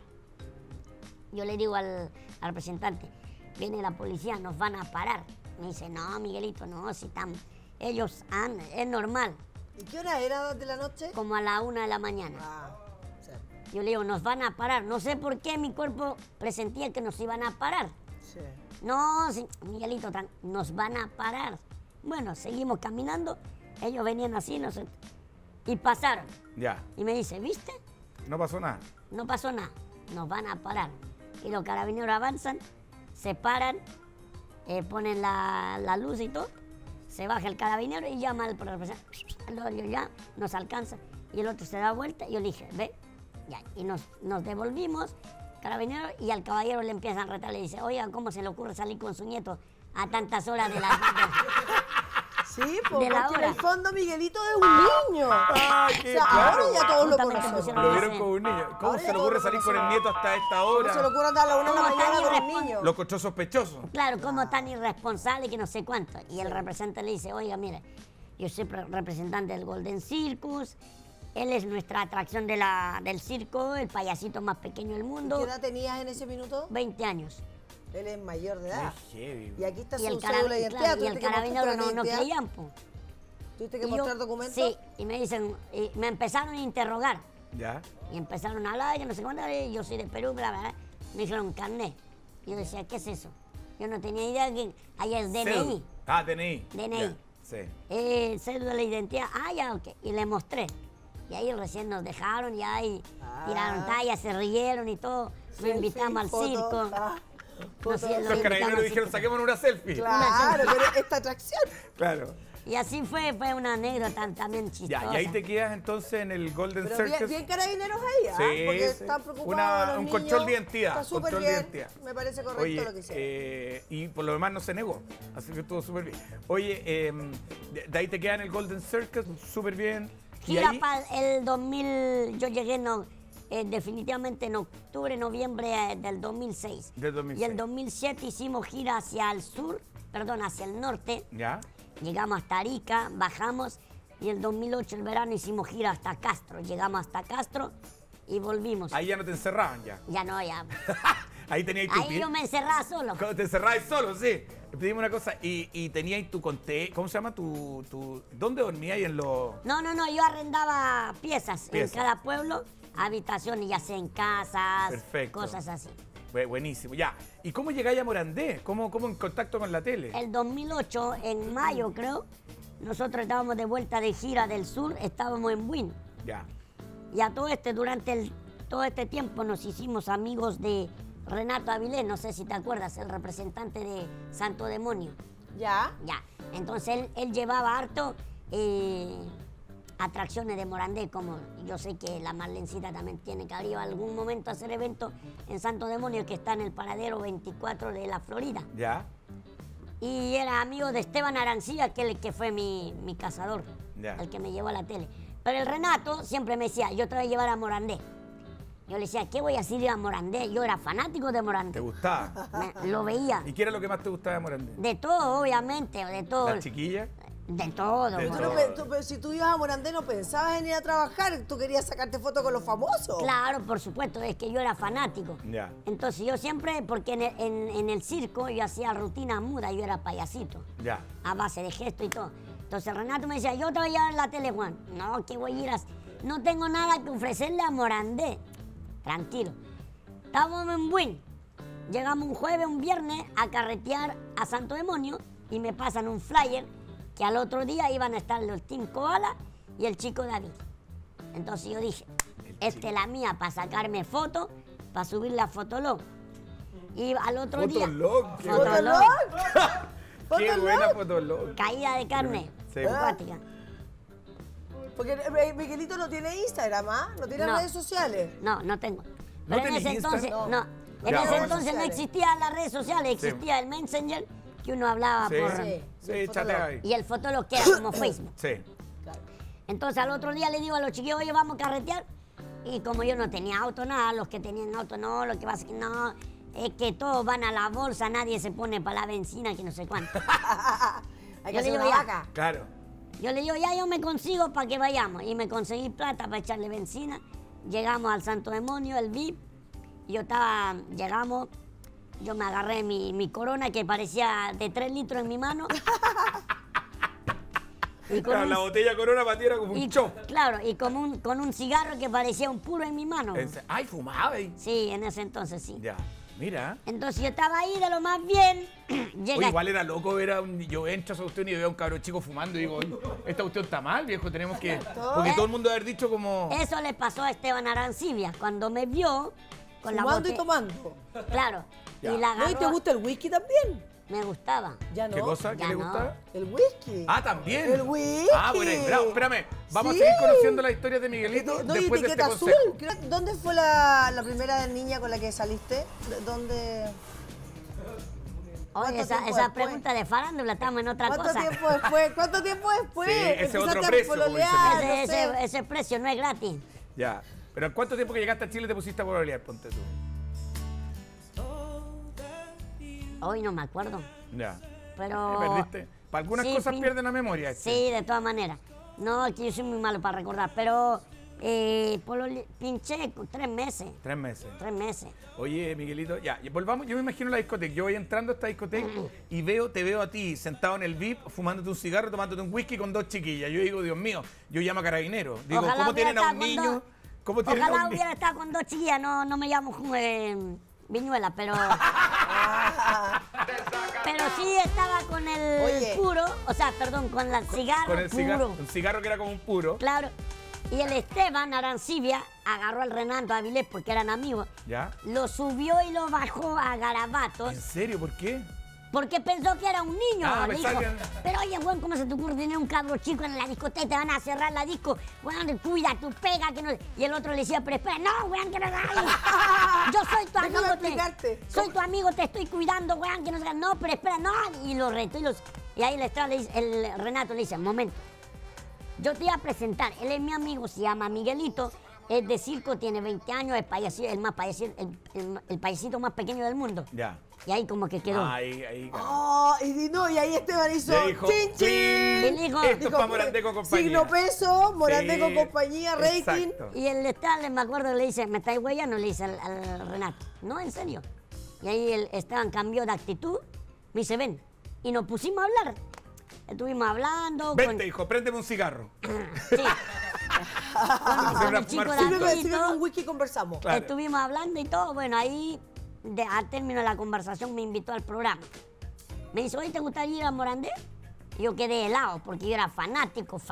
Yo le digo al representante, viene la policía, nos van a parar. Me dice, no, Miguelito, no, si están... ellos andan, es normal. ¿Y qué hora era de la noche? Como a la 1 de la mañana. Ah, sí. Yo le digo, nos van a parar. No sé por qué mi cuerpo presentía que nos iban a parar. Sí. No, sí, Miguelito, nos van a parar. Bueno, seguimos caminando. Ellos venían así, nosotros... y pasaron. Ya. Y me dice, ¿viste? No pasó nada. No pasó nada. Nos van a parar. Y los carabineros avanzan, se paran, ponen la luz y todo. Se baja el carabinero y llama al representante. Ya nos alcanza. Y el otro se da vuelta y yo le dije, ve. Ya. Y nos devolvimos, carabinero, y al caballero le empiezan a retar. Le dice, oiga, ¿cómo se le ocurre salir con su nieto a tantas horas de la... Sí, porque en el fondo Miguelito es un niño. Ay, qué claro. Ahora ya todos lo conocen. Lo vieron como un niño. ¿Cómo se le ocurre salir con el nieto hasta esta hora? ¿Cómo se le ocurre andar a la 1 de la mañana con el niño? Lo encontró sospechoso. Claro, como tan irresponsable que no sé cuánto. Y el representante le dice, oiga, mire, yo soy representante del Golden Circus. Él es nuestra atracción de del circo, el payasito más pequeño del mundo. ¿Qué edad tenías en ese minuto? 20 años. Él es mayor de edad. Heavy, y aquí está su cédula de identidad. Claro, y el carabinero no creían, po. ¿Tuviste que mostrar documentos? Sí, y me dicen, y me empezaron a interrogar. ¿Ya? Y empezaron a hablar, yo no sé cuándo, yo soy de Perú, bla, bla, bla. Me dijeron carnet. Y yo decía, ¿qué es eso? Yo no tenía idea que allá es DNI. Ah, DNI. DNI. Yeah, sí. Cédula de identidad. Ah, ya, ok. Y le mostré. Y ahí recién nos dejaron, y ahí tiraron tallas, se rieron y todo. Lo invitamos al circo. No sé, los carabineros dijeron, saquémonos una selfie. Claro, pero esta atracción. Claro. Y así fue una anécdota también chistosa. Ya, y ahí te quedas entonces en el Golden Circus. Pero bien carabineros ahí, sí, porque están preocupados un control de identidad. Está súper bien, me parece correcto. Oye, lo que hicieron. Y por lo demás no se negó, así que estuvo súper bien. Oye, de ahí te quedas en el Golden Circus, súper bien. Gira para el 2000, yo llegué definitivamente en octubre, noviembre del 2006. Del 2006. Y el 2007 hicimos gira hacia el sur, perdón, hacia el norte. Ya. Llegamos hasta Arica, bajamos. Y el 2008, el verano, hicimos gira hasta Castro. Llegamos hasta Castro y volvimos. Ahí ya no te encerraban ya. Ya no, ya. Ahí tenías tu... Ahí yo me encerraba solo. Te encerrabas solo, sí. Dime una cosa, y tenías tu conté, ¿cómo se llama? ¿Dónde dormías? No, yo arrendaba piezas en cada pueblo, habitaciones, ya sea en casas, cosas así. Buenísimo, ya. ¿Y cómo llegáis a Morandé? ¿Cómo en contacto con la tele? El 2008, en mayo creo, nosotros estábamos de vuelta de gira del sur, estábamos en Buin. Ya. Y a todo durante todo este tiempo nos hicimos amigos de Renato Avilés, no sé si te acuerdas, el representante de Santo Demonio. ¿Ya? Ya. Entonces él llevaba harto atracciones de Morandé, como yo sé que la Marlencita también tiene que haber ido algún momento a hacer eventos en Santo Demonio, que está en el paradero 24 de la Florida. ¿Ya? Y era amigo de Esteban Arancibia, que fue mi cazador, ¿ya? El que me llevó a la tele. Pero el Renato siempre me decía, yo te voy a llevar a Morandé. Yo le decía, ¿qué voy a decir a Morandé? Yo era fanático de Morandé. ¿Te gustaba? Lo veía. ¿Y qué era lo que más te gustaba de Morandé? De todo, obviamente, de todo. ¿La chiquilla? De todo. Pero si tú ibas a Morandé no pensabas en ir a trabajar, tú querías sacarte fotos con los famosos. Claro, por supuesto, es que yo era fanático. Ya. Entonces yo siempre, porque en el circo yo hacía rutinas mudas, yo era payasito. Ya. A base de gesto y todo. Entonces Renato me decía, yo te voy a llevar la tele, Juan. No, que voy a ir a... No tengo nada que ofrecerle a Morandé. Tranquilo. Estábamos en Buin. Llegamos un jueves, un viernes a carretear a Santo Demonio y me pasan un flyer que al otro día iban a estar los Team Koala y el Chico David. Entonces yo dije, esta es la mía para sacarme fotos, para subirla a Fotolog. Y al otro día... ¿Fotolog? ¿Fotolog? ¡Qué buena Fotolog! Caída de carne. Simpática. Porque Miguelito no tiene Instagram, ¿ah? No tiene redes sociales. No, no tengo. Pero en ese entonces, no existían las redes sociales, existía el Messenger que uno hablaba por... Sí, chatea ahí. Y el Fotolog que era como Facebook. Sí. Claro. Entonces al otro día le digo a los chiquillos, oye, vamos a carretear. Y como yo no tenía auto, nada, los que tenían auto, no, lo que pasa es que no, es que todos van a la bolsa, nadie se pone para la benzina, que no sé cuánto. Hay que hacer una vaca. Claro. Yo le digo, ya yo me consigo para que vayamos. Y me conseguí plata para echarle benzina. Llegamos al Santo Demonio, el VIP. Llegamos, yo me agarré mi corona que parecía de 3 litros en mi mano. Y claro, la botella Corona para ti era como un show. Claro, y con un cigarro que parecía un puro en mi mano. Ay, fumaba ahí. Sí, en ese entonces sí. Ya. Mira. Entonces yo estaba ahí de lo más bien. Oye, igual era loco ver a yo entro a esa cuestión y veo a un cabrón chico fumando y digo, esta cuestión está mal, viejo, tenemos que... Porque todo el mundo haber dicho como... Eso le pasó a Esteban Arancibia cuando me vio con la botella. Fumando y tomando. Claro. Ya. Y la agarró... ¿Y te gusta el whisky también? Me gustaba. ¿Ya no? ¿Qué cosa? ¿Qué le gustaba? El whisky. Ah, ¿también? El whisky. Ah, bueno, espérame. Vamos a seguir conociendo la historia de Miguelito después de este consejo. Azul. ¿Dónde fue la primera niña con la que saliste? ¿Dónde...? Oye, esa pregunta de farándula, estamos en otra cosa. Tiempo después? ¿Cuánto tiempo después? Sí, ese otro precio. Ese precio no es gratis. Ya. Pero ¿en cuánto tiempo que llegaste a Chile te pusiste a pololear? Ponte tú. Hoy no me acuerdo. Ya. Pero... ¿Te perdiste? Para algunas cosas pierden la memoria. Sí, de todas maneras. No, aquí yo soy muy malo para recordar, pero... pinché 3 meses. 3 meses. 3 meses. Oye, Miguelito, ya, volvamos. Yo me imagino la discoteca. Yo voy entrando a esta discoteca y te veo a ti sentado en el VIP, fumándote un cigarro, tomándote un whisky con 2 chiquillas. Yo digo, Dios mío, yo llamo a carabineros. Digo, ojalá ¿cómo tienen a un niño? ¿Cómo tienen a un niño? Ojalá hubiera estado con 2 chiquillas. No, no me llamo Viñuela, pero... Pero sí estaba con el puro, o sea, perdón, con el cigarro con el puro. Un cigarro que era como un puro. Claro. Y el Esteban Arancibia agarró al Renato Avilés porque eran amigos. ¿Ya? Lo subió y lo bajó a garabatos. ¿En serio? ¿Por qué? Porque pensó que era un niño. Ah, me dijo, pero oye, weón, ¿cómo se te ocurre tener un cabro chico en la discoteca? Te van a cerrar la disco. Weón, cuida, tú pega. Que no... Y el otro le decía, pero espera, no, weón, que no hagas. Yo soy tu amigo. Soy tu amigo, te estoy cuidando, weón, que no hagas. No, pero espera, no. Y lo retó. Y ahí el Renato le dice, momento. Yo te iba a presentar, él es mi amigo, se llama Miguelito, es de circo, tiene 20 años, es payasito, el payasito más pequeño del mundo. Ya. Y ahí como que quedó. Ahí y ahí Esteban hizo chin chin. Y dijo, esto es para Morandé con Compañía. Signo peso, Morandé con Compañía, rating. Exacto. Y el Esteban, me acuerdo, le dice, ¿me estáis huellando? Le dice al Renato. No, en serio. Y ahí el Esteban cambió de actitud, me dice, ven. Y nos pusimos a hablar. Estuvimos hablando. Vente, hijo, préndeme un cigarro. Sí. Con Chico David, un whisky conversamos. Claro. Estuvimos hablando y todo. Bueno, ahí, al término de la conversación, me invitó al programa. Me dice, oye, ¿te gustaría ir a Morandé? Yo quedé helado porque yo era fanático,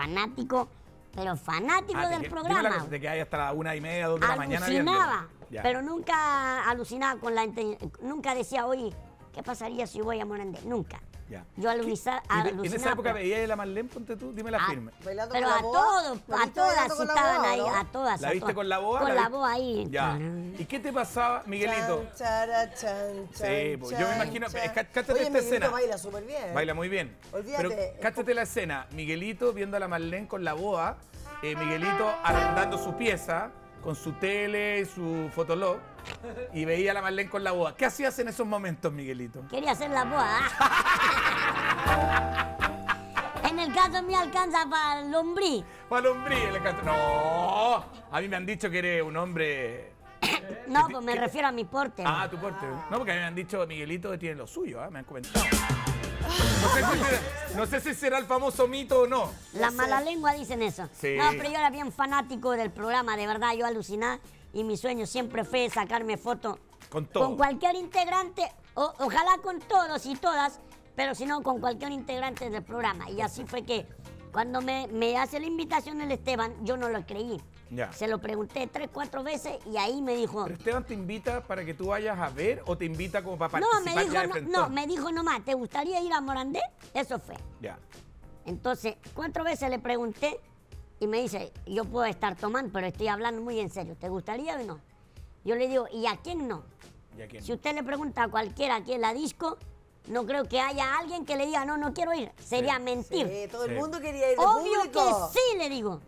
pero fanático del programa. Te quedabas hasta las 1:30, 2 de la mañana. Alucinaba, pero nunca alucinaba con la intención. Nunca decía, oye, ¿qué pasaría si voy a Morandé? Nunca. Ya. Yo alucinaba. ¿En esa época veía a la Marlen, ponte tú? Dime la firme. Pero a todos, a todas estaban ahí, a todas. ¿La viste con la boa? Con la boa ahí. Ya. ¿Y qué te pasaba, Miguelito? Sí, pues yo me imagino, cáchate esta escena. Baila súper bien. Baila muy bien. Pero cáchate la escena, Miguelito viendo a la Marlen con la boa, Miguelito arrendando su pieza con su tele, su Fotolog, y veía a la Marlen con la boa. ¿Qué hacías en esos momentos, Miguelito? Quería hacer la boa. En el caso mío alcanza para Lombrí. Para Lombrí, en el caso... No, a mí me han dicho que eres un hombre... No, pues me refiero a mi porte. Ah, tu porte. No, porque a mí me han dicho, Miguelito, que tiene lo suyo, me han comentado. No sé si será el famoso mito o no. La mala lengua dicen eso. Sí. No, pero yo era bien fanático del programa, de verdad, yo alucinaba. Y mi sueño siempre fue sacarme fotos con cualquier integrante, ojalá con todos y todas, pero si no, con cualquier integrante del programa. Y así fue que cuando me hace la invitación el Esteban, yo no lo creí. Ya. Se lo pregunté 3, 4 veces y ahí me dijo... ¿Pero Esteban te invita para que tú vayas a ver o te invita como para participar? No, me dijo nomás, ¿te gustaría ir a Morandé? Eso fue. Ya. Entonces, 4 veces le pregunté y me dice, yo puedo estar tomando, pero estoy hablando muy en serio, ¿te gustaría o no? Yo le digo, ¿y a quién no? ¿Y a quién? Si usted le pregunta a cualquiera aquí en la disco... No creo que haya alguien que le diga, no, no quiero ir. Sería mentir. Sí, todo el mundo quería ir de público. Obvio que sí, le digo.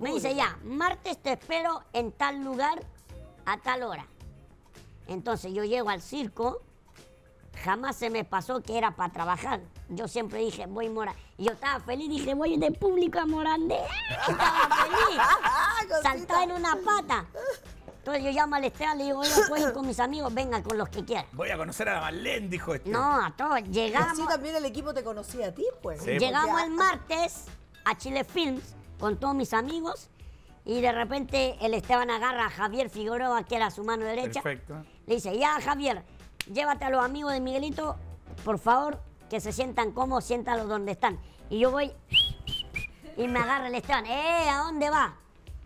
Me dice, ya, martes te espero en tal lugar a tal hora. Entonces yo llego al circo, jamás se me pasó que era para trabajar. Yo siempre dije, voy a Morandé. Y yo estaba feliz, dije, voy de público a Morandé. Estaba feliz. Saltaba en una pata. Entonces yo llamo al Esteban, le digo, oye, voy con mis amigos, vengan con los que quieran. Voy a conocer a la Marlen, dijo este. No, a todos, llegamos... Así también el equipo te conocía a ti, pues. Sí, llegamos el martes a Chile Films con todos mis amigos y de repente el Esteban agarra a Javier Figueroa, que era su mano derecha. Perfecto. Le dice, ya, Javier, llévate a los amigos de Miguelito, por favor, que se sientan cómodos, siéntalos donde están. Y yo voy y me agarra el Esteban, ¿a dónde va?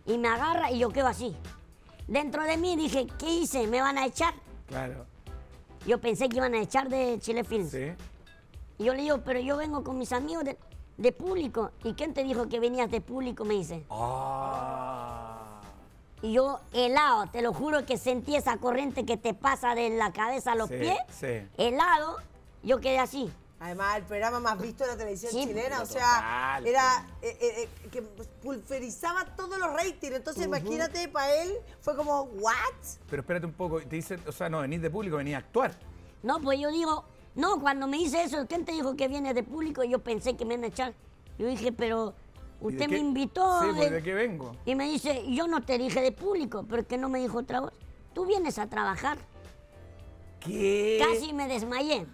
Y me agarra y yo quedo así. Dentro de mí dije, ¿qué hice? ¿Me van a echar? Claro. Yo pensé que iban a echar de Chile Films. Sí. Y yo le digo, pero yo vengo con mis amigos de público. ¿Y quién te dijo que venías de público? Me dice. Ah. Y yo helado, te lo juro que sentí esa corriente que te pasa de la cabeza a los pies. Sí. Helado. yo quedé así. Además, el programa más visto de la televisión chilena, o sea, total, era que pulverizaba todos los ratings. Entonces, imagínate, para él fue como, ¿what? Pero espérate un poco, te dice, o sea, no venís de público, venís a actuar. No, pues yo digo, no, cuando me dice eso, usted te dijo que viene de público, yo pensé que me iban a echar. Yo dije, pero usted me invitó. Sí, pues, ¿de qué vengo? Y me dice, yo no te dije de público, pero que no me dijo otra voz. Tú vienes a trabajar. ¿Qué? Casi me desmayé.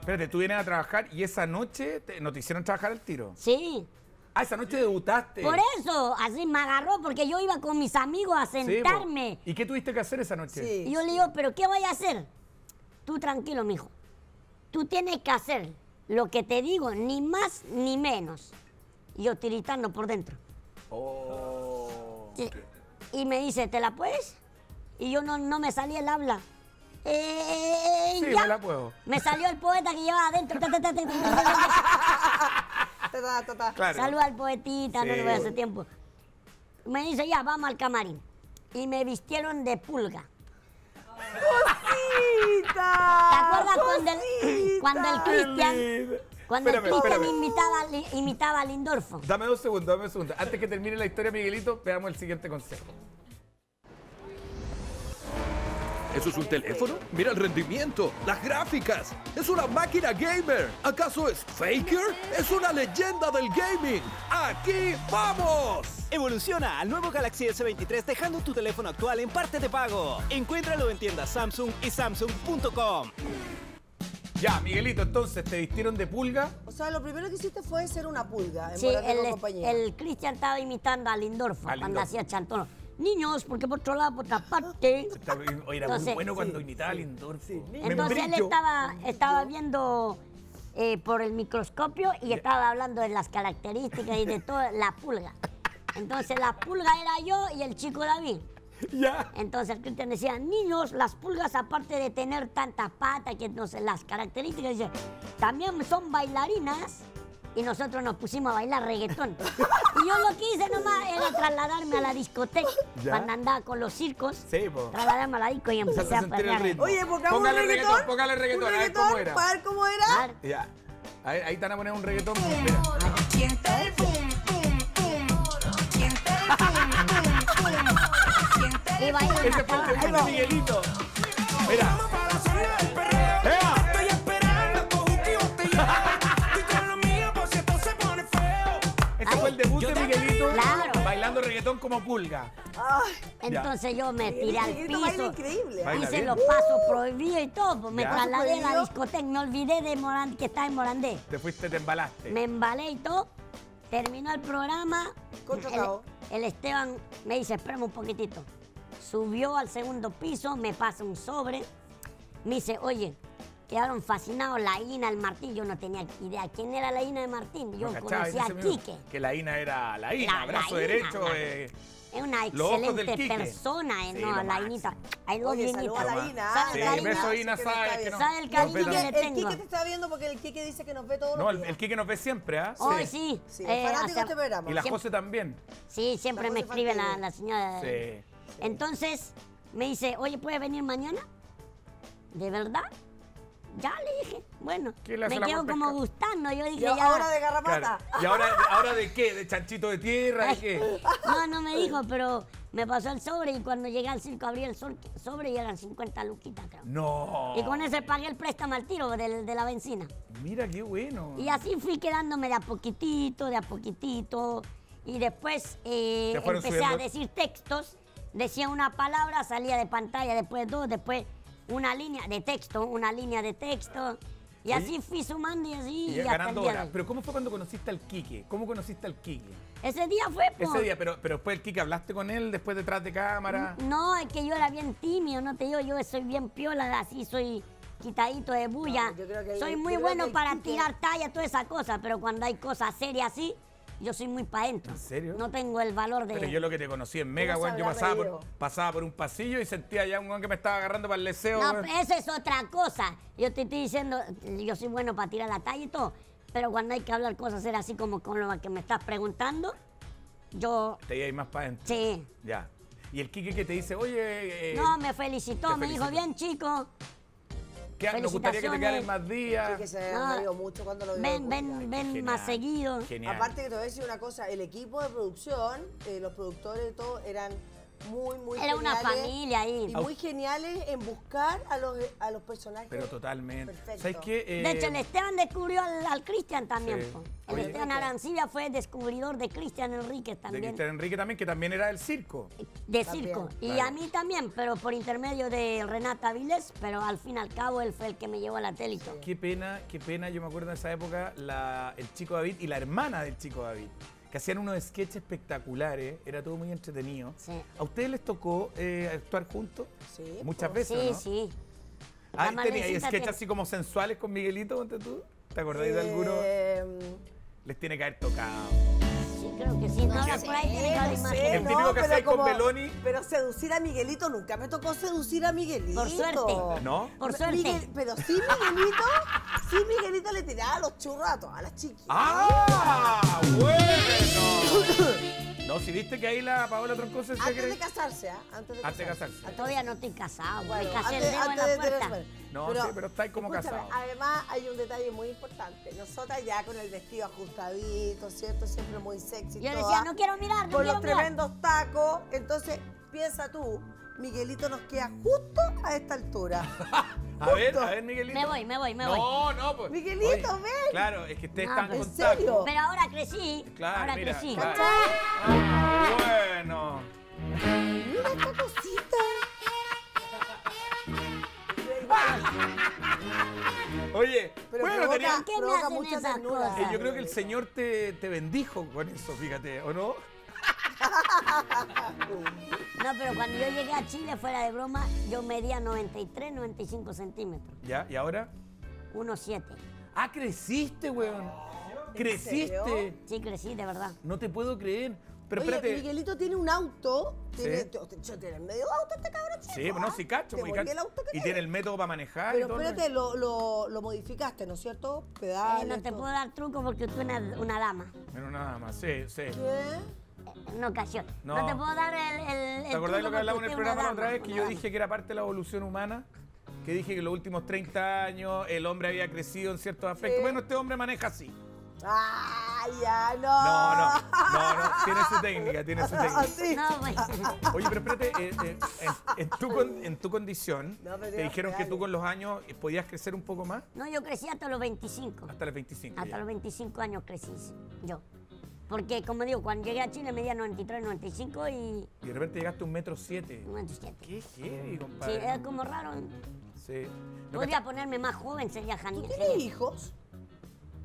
Espérate, tú vienes a trabajar y esa noche no te hicieron trabajar al tiro. Sí. Ah, esa noche debutaste. Por eso, así me agarró, porque yo iba con mis amigos a sentarme. Sí, ¿y qué tuviste que hacer esa noche? Sí. Y yo le digo, ¿pero qué voy a hacer? Tú tranquilo, mijo. Tú tienes que hacer lo que te digo, ni más ni menos. Y yo tiritando por dentro. Oh. Y me dice, ¿te la puedes? Y yo no me salí el habla. Sí, ya. Me la puedo. Me salió el poeta que llevaba adentro. Claro. Saluda al poetita, sí. No le voy a hacer tiempo. Me dice, ya, vamos al camarín. Y me vistieron de pulga. ¡Cosita! ¿Te acuerdas cuando el Cristian imitaba a Lindorfo? Dame dos segundos. Antes que termine la historia, Miguelito, veamos el siguiente consejo. ¿Eso es un teléfono? Mira el rendimiento, las gráficas. ¡Es una máquina gamer! ¿Acaso es Faker? ¡Es una leyenda del gaming! ¡Aquí vamos! Evoluciona al nuevo Galaxy S23 dejando tu teléfono actual en parte de pago. Encuéntralo en tiendas Samsung y Samsung.com. Ya, Miguelito, entonces, ¿te vistieron de pulga? O sea, lo primero que hiciste fue ser una pulga. Sí, el Cristian estaba imitando a Lindorfo cuando hacía Chantón. Niños, porque por otro lado, por otra parte... Era entonces, muy bueno cuando imitaba a Lindorfo. Sí, entonces él estaba viendo por el microscopio y estaba hablando de las características y de toda la pulga. Entonces la pulga era yo y el Chico David. Ya. Entonces el Cristian decía, niños, las pulgas aparte de tener tantas patas, que no sé, las características, dice, también son bailarinas. Y nosotros nos pusimos a bailar reggaetón. Y yo lo que hice nomás era trasladarme a la discoteca. ¿Ya? Cuando andaba con los circos, trasladarme a la disco y empecé a perrear. Oye, póngale reggaetón, a ver cómo era. Para ver cómo era. Ya. Ahí te van a poner un reggaetón. Sienta el pum, pum, pum. Sienta el pum, pum, pum. Este fue el segundo de Miguelito. Mira. Estoy esperando con un tío. El debut de Miguelito bailando reggaetón como pulga. Entonces yo me tiré al piso, hice los pasos prohibidos y todo, me trasladé a la discoteca, me olvidé de Morandé, que estaba en Morandé. Te fuiste, te embalaste. Me embalé y todo, terminó el programa, el Esteban me dice, espérame un poquitito, subió al segundo piso, me pasa un sobre, me dice, oye, quedaron fascinados la Ina, el Martín. Yo no tenía idea quién era la Ina de Martín. Yo conocía a Kike. Que la Ina era la Ina, brazo derecho. Es una excelente persona, ¿no? La Inita. Hay dos Initas. ¿Sabes el cariño que le tengo? El Kike te está viendo porque el Kike dice que nos ve todos los días. No, el Kike nos ve siempre, ¿ah? Hoy sí. Fanático de este programa. Y la José también. Sí, siempre me escribe la señora. Sí. Entonces, me dice, oye, ¿puedes venir mañana? ¿De verdad? Ya le dije, bueno, me quedo como gustando. Yo dije, ya. ¿Ahora de garrapata? Claro. ¿Y ahora de qué? ¿De chanchito de tierra? ¿De qué? No me dijo, pero me pasó el sobre y cuando llegué al circo abrí el sobre y eran 50 luquitas, creo. ¡No! Y con eso pagué el préstamo al tiro de la benzina. Mira, qué bueno. Y así fui quedándome de a poquitito, Y después empecé a decir textos. Decía una palabra, salía de pantalla, después dos, después... Una línea de texto. Y así fui sumando y así. Y ganando horas. Pero ¿cómo fue cuando conociste al Kike? Ese día fue, pues. Ese día, pero después el Kike, ¿hablaste con él después detrás de cámara? No, es que yo era bien tímido, no te digo, yo soy bien piola, así soy quitadito de bulla. No, soy muy bueno para tirar talla, toda esa cosa, pero cuando hay cosas serias así, yo soy muy para adentro. ¿En serio? No tengo el valor de... Pero yo lo que te conocí en Mega, weón, yo pasaba por un pasillo y sentía ya un weón que me estaba agarrando para el leseo. No, pero eso es otra cosa. Yo te estoy diciendo, yo soy bueno para tirar la talla y todo, pero cuando hay que hablar cosas ser así como con lo que me estás preguntando, yo... Te iba a ir más para adentro. Sí. Ya. Y el Kike que te dice, oye... no, me felicitó, me dijo, bien chico, Nos gustaría que te quedaran más días. Sí, que se han salido mucho cuando lo veo. Ven más seguido. Genial. Aparte que te voy a decir una cosa, el equipo de producción, los productores y todo, eran muy era geniales, una familia ahí. Y muy geniales en buscar a los personajes. Pero totalmente. ¿Sabes qué? De hecho, el Esteban descubrió al Cristian también. Sí. El Esteban Arancibia fue descubridor de Cristian Enrique también. De Cristian Enrique también, que también era del circo. De circo. Y claro, a mí también, pero por intermedio de Renato Avilés, pero al fin y al cabo él fue el que me llevó a la tele. Sí. Qué pena. Yo me acuerdo en esa época el Chico David y la hermana del Chico David, que hacían unos sketches espectaculares, era todo muy entretenido. Sí. ¿A ustedes les tocó actuar juntos? Sí. Muchas veces, ¿no? Sí. ¿Hay sketches así como sensuales con Miguelito, tú? ¿Te acordáis de alguno? Les tiene que haber tocado. Sí, creo que sí. No, ahora por ahí tiene que haber imagen. El típico que hacéis con Meloni. Pero seducir a Miguelito, nunca me tocó seducir a Miguelito. Por suerte. ¿No? Por suerte. Pero sí, Miguelito... Sí, Miguelito le tiraba los churros a todas las chiquillas. ¡Ah! ¡Bueno! No, si viste que ahí la Paola Troncoso se... Antes de casarse, ¿eh? Antes de casarse. Todavía no estoy casado. Bueno, me casé el dedo en la puerta. No, pero, sí, pero estáis como casados. Además, hay un detalle muy importante. Nosotras ya con el vestido ajustadito, ¿cierto? Siempre muy sexy. Yo decía, no quiero mirar, no quiero mirar. Con los tremendos tacos. Entonces, piensa tú, Miguelito nos queda justo a esta altura. A ver, Miguelito. Me voy. No, pues. Miguelito, oye, ven. Claro, es que ustedes están en contacto. Pero ahora crecí. Claro, ahora crecí. Claro. Ah, bueno. Mira esta cosita. Oye, pero provoca muchas desnudas. Yo creo que el Señor te bendijo con eso, fíjate, ¿o no? No, pero cuando yo llegué a Chile, fuera de broma, yo medía 93, 95 centímetros. ¿Ya? ¿Y ahora? 1,7. Ah, creciste, weón. ¿Creciste? Sí, crecí, de verdad. No te puedo creer. Pero oye, espérate. Miguelito tiene un auto. Tiene medio auto este cabrón. Sí, no, sí, cacho. Y tiene el método para manejar. Pero y todo, espérate, ¿no? lo modificaste, ¿no es cierto? Pedales, no te puedo dar truco porque tú eres una dama. Era una dama, sí. ¿Qué? No, Cacho. No te puedo dar el ¿Te acordás lo que hablaba en el programa la otra vez? Que yo dije que era parte de la evolución humana. Que dije que en los últimos 30 años el hombre había crecido en ciertos aspectos. Sí. Bueno, este hombre maneja así. ¡Ah, ya no! No. Tiene su técnica. ¿Sí? No, pues. Oye, pero espérate, en tu condición, te dijeron que tú con los años podías crecer un poco más. No, yo crecí hasta los 25. Hasta los 25. Hasta los 25 años crecí yo. Porque, como digo, cuando llegué a Chile medía 93, 95 y... Y de repente llegaste a 1,7 m. 1,7 m. Qué heavy, compadre. Sí, es como raro. Sí. Podría ponerme más joven, sería genial. ¿Tú tienes hijos?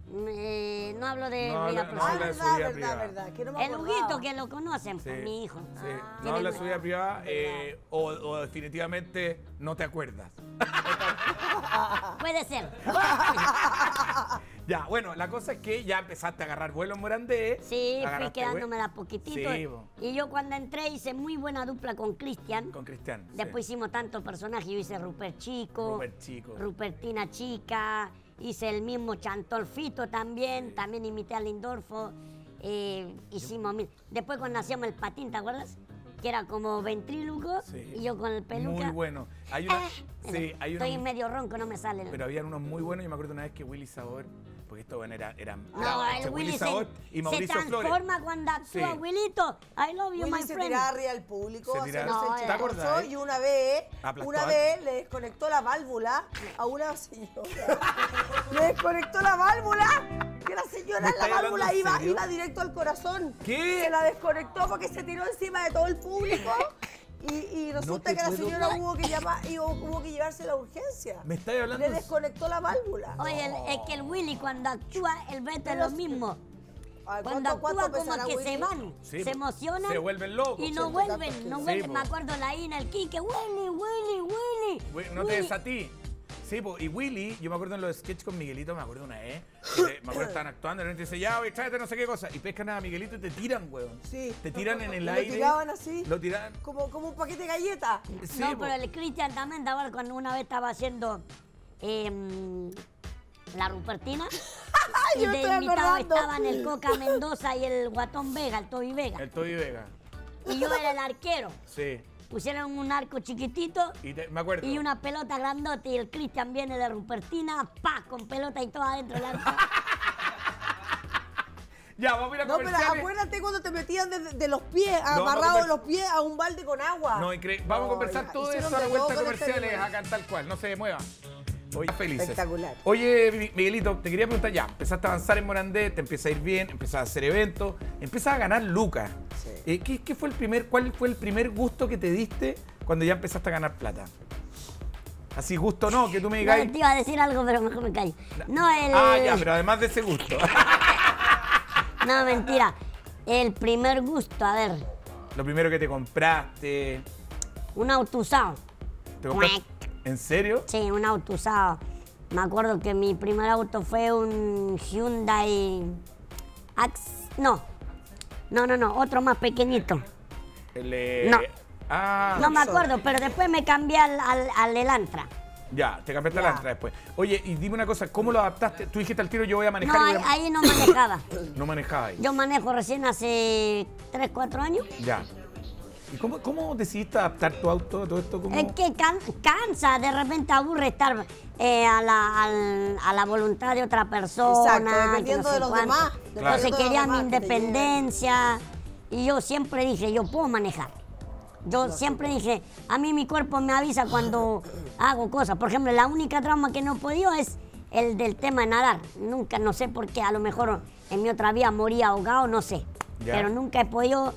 No hablo de vida privada. Verdad. Que no me acordaba. El Huguito, que lo conocen, sí, mi hijo. Sí. No habla de su vida privada o definitivamente no te acuerdas. Puede ser. Ya, bueno, la cosa es que ya empezaste a agarrar vuelo en Morandé. Sí, fui quedándome la poquitito. Sí, y yo cuando entré hice muy buena dupla con Cristian. Después hicimos tantos personajes. Yo hice Ruper Chico. Rupertina Chica. Hice el mismo Chantolfito también. Sí. También imité a Lindorfo. Hicimos... Después cuando hacíamos el patín, ¿te acuerdas? Que era como ventríloco, y yo con el peluca. Muy bueno. Estoy medio ronco, no me sale. Pero habían unos muy buenos. Yo me acuerdo una vez que Willy Sabor, porque estos Willy Sabor y Mauricio Flores. Se transforma cuando actúa, Willito. I love you, my friend. Se tiraba arriba al público. Se acordó, y una vez le desconectó la válvula a una señora. Le desconectó la válvula. Que la señora en la válvula iba directo al corazón. ¿Qué? Se la desconectó porque se tiró encima de todo el público. Y resulta que la señora hubo que llevarse a la urgencia. ¿Me estáis hablando? Le desconectó la válvula. Oye, es que el Willy cuando actúa, el Beto es lo mismo. Cuando actúa como que se van, se emocionan. Se vuelven locos. Y no vuelven. Me acuerdo la Ina, el Kike, Willy. No te des a ti. Sí, y Willy, yo me acuerdo en los sketches con Miguelito, me acuerdo una vez, estaban actuando, y dice, ya, oye, tráete no sé qué cosa, y pescan a Miguelito y te tiran, weón. Sí. Te tiran en el aire. Lo tiraban así. Lo tiraban. Como un paquete de galletas. Sí, no, pero el Cristian también, cuando una vez estaba haciendo la Rupertina, y de invitado estaban el Coca Mendoza y el Guatón Vega, el Toby Vega. Y yo era el arquero. Sí. pusieron un arco chiquitito y, me acuerdo, y una pelota grandote, y el Cristian viene de Rupertina, pa, con pelota y todo adentro del arco. Ya, vamos a ir a comerciales. Pero acuérdate cuando te metían de los pies, amarrado de los pies a un balde con agua. No, increíble. Vamos a conversar todo eso a la vuelta comerciales, acá tal cual. No se mueva. Oye, felices. Espectacular. Oye, Miguelito, te quería preguntar ya. Empezaste a avanzar en Morandé, te empieza a ir bien, empiezas a hacer eventos, empiezas a ganar lucas. Sí. ¿Cuál fue el primer gusto que te diste cuando ya empezaste a ganar plata? Así gusto no, que tú me digas... No, te iba a decir algo, pero mejor me callo. No, el... Ah, ya, pero además de ese gusto. No, mentira. El primer gusto, a ver. Lo primero que te compraste. Un auto usado. ¿Te compraste? ¿En serio? Sí, un auto usado. Me acuerdo que mi primer auto fue un Hyundai... No, otro más pequeñito. No. Ah, no me acuerdo, pero después me cambié al Elantra. Ya, te cambiaste la entrada después. Oye, y dime una cosa, ¿cómo lo adaptaste? Tú dijiste al tiro, yo voy a manejar. No, ahí no manejaba. No manejaba ahí. Yo manejo recién hace 3, 4 años. Ya. ¿Y cómo decidiste adaptar tu auto a todo esto? ¿Cómo? Es que cansa, de repente aburre estar a la voluntad de otra persona. Exacto, dependiendo de los demás. Entonces quería mi independencia y yo siempre dije, yo puedo manejar. Yo siempre dije, a mí mi cuerpo me avisa cuando hago cosas. Por ejemplo, la única trauma que no he podido es el del tema de nadar. Nunca, no sé por qué, a lo mejor en mi otra vida moría ahogado, no sé. Ya. Pero nunca he podido...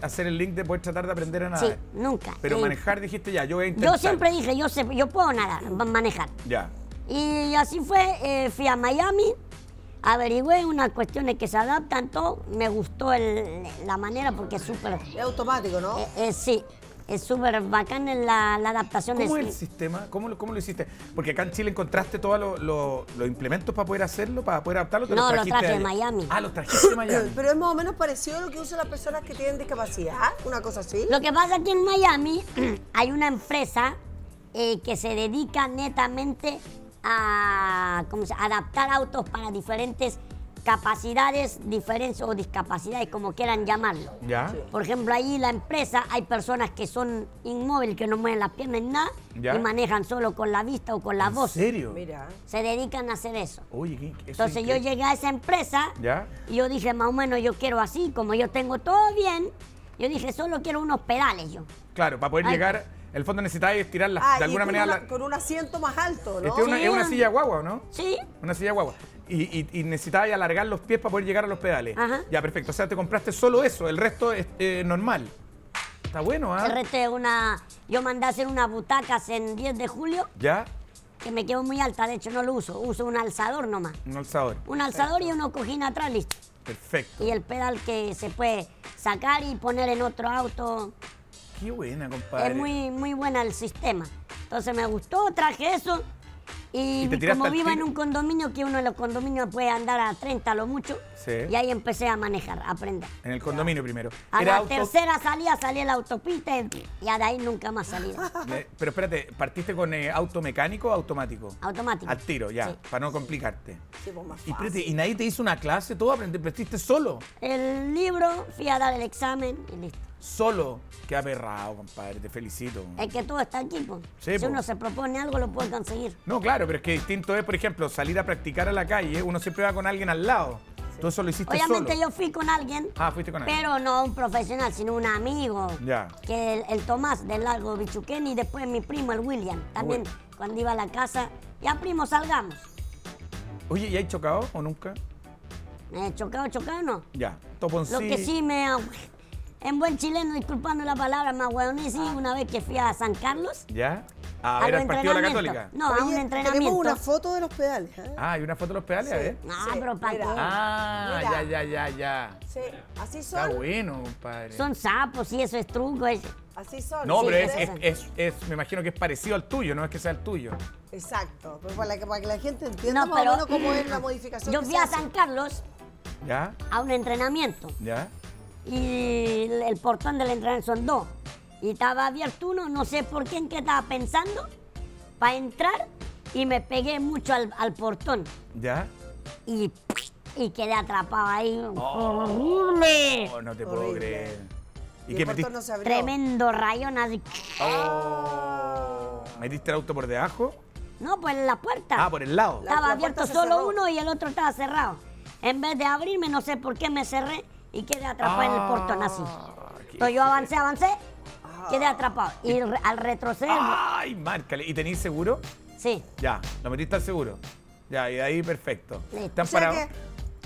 hacer el link de poder tratar de aprender a nadar. Sí, nunca. Pero manejar dijiste ya, yo voy a intentar. Yo siempre dije, yo puedo nadar, manejar. Ya. Y así fue, fui a Miami. Averigüé unas cuestiones que se adaptan, todo. Me gustó la manera porque es súper... Es automático, ¿no? Sí, es súper bacán la adaptación. ¿Cómo es el sistema? ¿Cómo lo hiciste? Porque acá en Chile encontraste todos los implementos para poder hacerlo, para poder adaptarlo. No, los traje de Miami. Ah, los trajiste de Miami. Pero es más o menos parecido a lo que usan las personas que tienen discapacidad, una cosa así. Lo que pasa es que en Miami hay una empresa que se dedica netamente... a adaptar autos para diferentes capacidades, diferencias o discapacidades, como quieran llamarlo. ¿Ya? Sí. Por ejemplo, ahí la empresa, hay personas que son inmóviles, que no mueven las piernas ni nada, ¿ya? Y manejan solo con la vista o con la voz. ¿En serio? Mira. Se dedican a hacer eso. Oye, entonces yo llegué a esa empresa, ¿ya? Y yo dije, más o menos yo quiero así, como yo tengo todo bien, yo dije, solo quiero unos pedales yo. Claro, para poder llegar... En el fondo necesitáis estirar de alguna manera... con un asiento más alto, ¿no? Es una silla guagua, ¿no? Sí. Una silla guagua. Y necesitáis alargar los pies para poder llegar a los pedales. Ajá. Ya, perfecto. O sea, te compraste solo eso. El resto es normal. Está bueno, ¿ah? El resto es una... Yo mandé a hacer unas butacas en 10 de julio. Ya. Que me quedó muy alta. De hecho, no lo uso. Uso un alzador nomás. Un alzador. Un alzador y uno cojín atrás, listo. Perfecto. Y el pedal que se puede sacar y poner en otro auto... Qué buena, compadre. Es muy, muy buena el sistema. Entonces me gustó, traje eso. Y como vivo en un condominio, que uno de los condominios puede andar a 30 lo mucho. Sí. Y ahí empecé a manejar, a aprender. En el condominio primero. A la tercera salida salí a la autopista y de ahí nunca más salí. Pero espérate, ¿partiste con auto mecánico o automático? Automático. Al tiro, ya, sí. Para no complicarte. Sí, pues más fácil. Y espérate, ¿y nadie te hizo una clase? ¿Todo aprendiste solo? El libro, fui a dar el examen y listo. Solo, qué aperrado, compadre, te felicito. Es que todo está aquí, pues. Sí, si uno se propone algo, lo puede conseguir. No, claro, pero es que distinto es, por ejemplo, salir a practicar a la calle, uno siempre va con alguien al lado. Sí. Tú eso lo hiciste solo. Obviamente yo fui con alguien. Ah, fuiste con alguien. Pero no un profesional, sino un amigo. Ya. Que el Tomás del Largo Bichuquén y después mi primo, el William. También, cuando iba a la casa, ya primo, salgamos. Oye, ¿y hay chocado o nunca? Chocado no. Ya, toponcillo. Lo que sí me... En buen chileno, disculpando la palabra, más hueones, sí, una vez que fui a San Carlos. ¿Ya? A ver, al partido de la Católica. No, a un entrenamiento. Tenemos una foto de los pedales. Ah, ¿hay una foto de los pedales? Sí. A ver. Ah, sí, pero para qué. Ah, mira. Ya. Sí, así son. Está bueno, compadre. Son sapos, sí, eso es truco. Así son. No, sí, pero me imagino que es parecido al tuyo, no es que sea el tuyo. Exacto, pero para que la gente entienda más o menos cómo es la modificación. Yo fui a San Carlos. ¿Ya? A un entrenamiento. ¿Ya? Y el portón del entrenamiento son dos. Y estaba abierto uno, no sé por qué, en qué estaba pensando, para entrar, y me pegué mucho al portón. ¿Ya? Y quedé atrapado ahí. ¡Horrible! No te puedo creer. ¿Y qué metiste? No se abrió. Tremendo rayón así. Oh. ¿Metiste el auto por debajo? No, por la puerta. Ah, por el lado. Estaba abierto solo uno y el otro estaba cerrado. En vez de abrirme, no sé por qué me cerré y quedé atrapado en el portón así. Entonces yo avancé, quedé atrapado. Y al retroceder... ¡Ay, márcale! ¿Y tenéis seguro? Sí. Ya, lo metiste al seguro. Ya, y de ahí perfecto. Listo.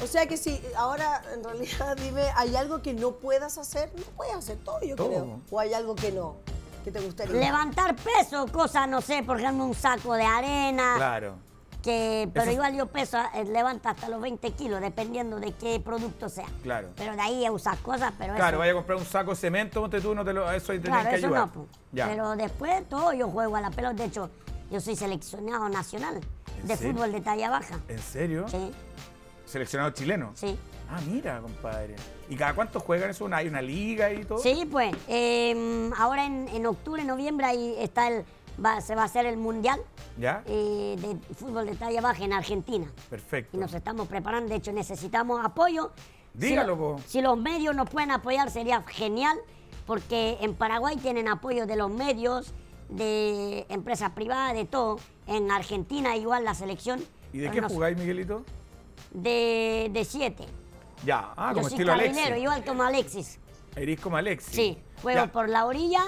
O sea que si ahora, en realidad, dime, ¿hay algo que no puedas hacer? No puedes hacer todo, yo creo. ¿O hay algo que no? ¿Qué te gustaría? Levantar peso, cosa, no sé, por ejemplo, un saco de arena. Claro. Pero igual yo peso, levanta hasta los 20 kilos, dependiendo de qué producto sea. Claro. Pero de ahí usas cosas, pero claro, eso... vaya a comprar un saco de cemento, ponte tú, no te lo... Eso tenés que ayudar. No, pues. Ya. Pero después todo, yo juego a la pelota. De hecho, yo soy seleccionado nacional de fútbol de talla baja. ¿En serio? Sí. ¿Seleccionado chileno? Sí. Ah, mira, compadre. ¿Y cada cuánto juegan eso? ¿Hay una liga y todo? Sí, pues. Ahora en octubre, noviembre, ahí está se va a hacer el mundial. ¿Ya? De fútbol de talla baja en Argentina. Perfecto. Y nos estamos preparando. De hecho, necesitamos apoyo. Dígalo, vos. Si los medios nos pueden apoyar, sería genial. Porque en Paraguay tienen apoyo de los medios, de empresas privadas, de todo. En Argentina, igual, la selección. ¿Y de qué jugáis, Miguelito? De 7. Ya, ah, como estilo Alexis. Igual como Alexis. Eres como Alexis. Sí, juego por la orilla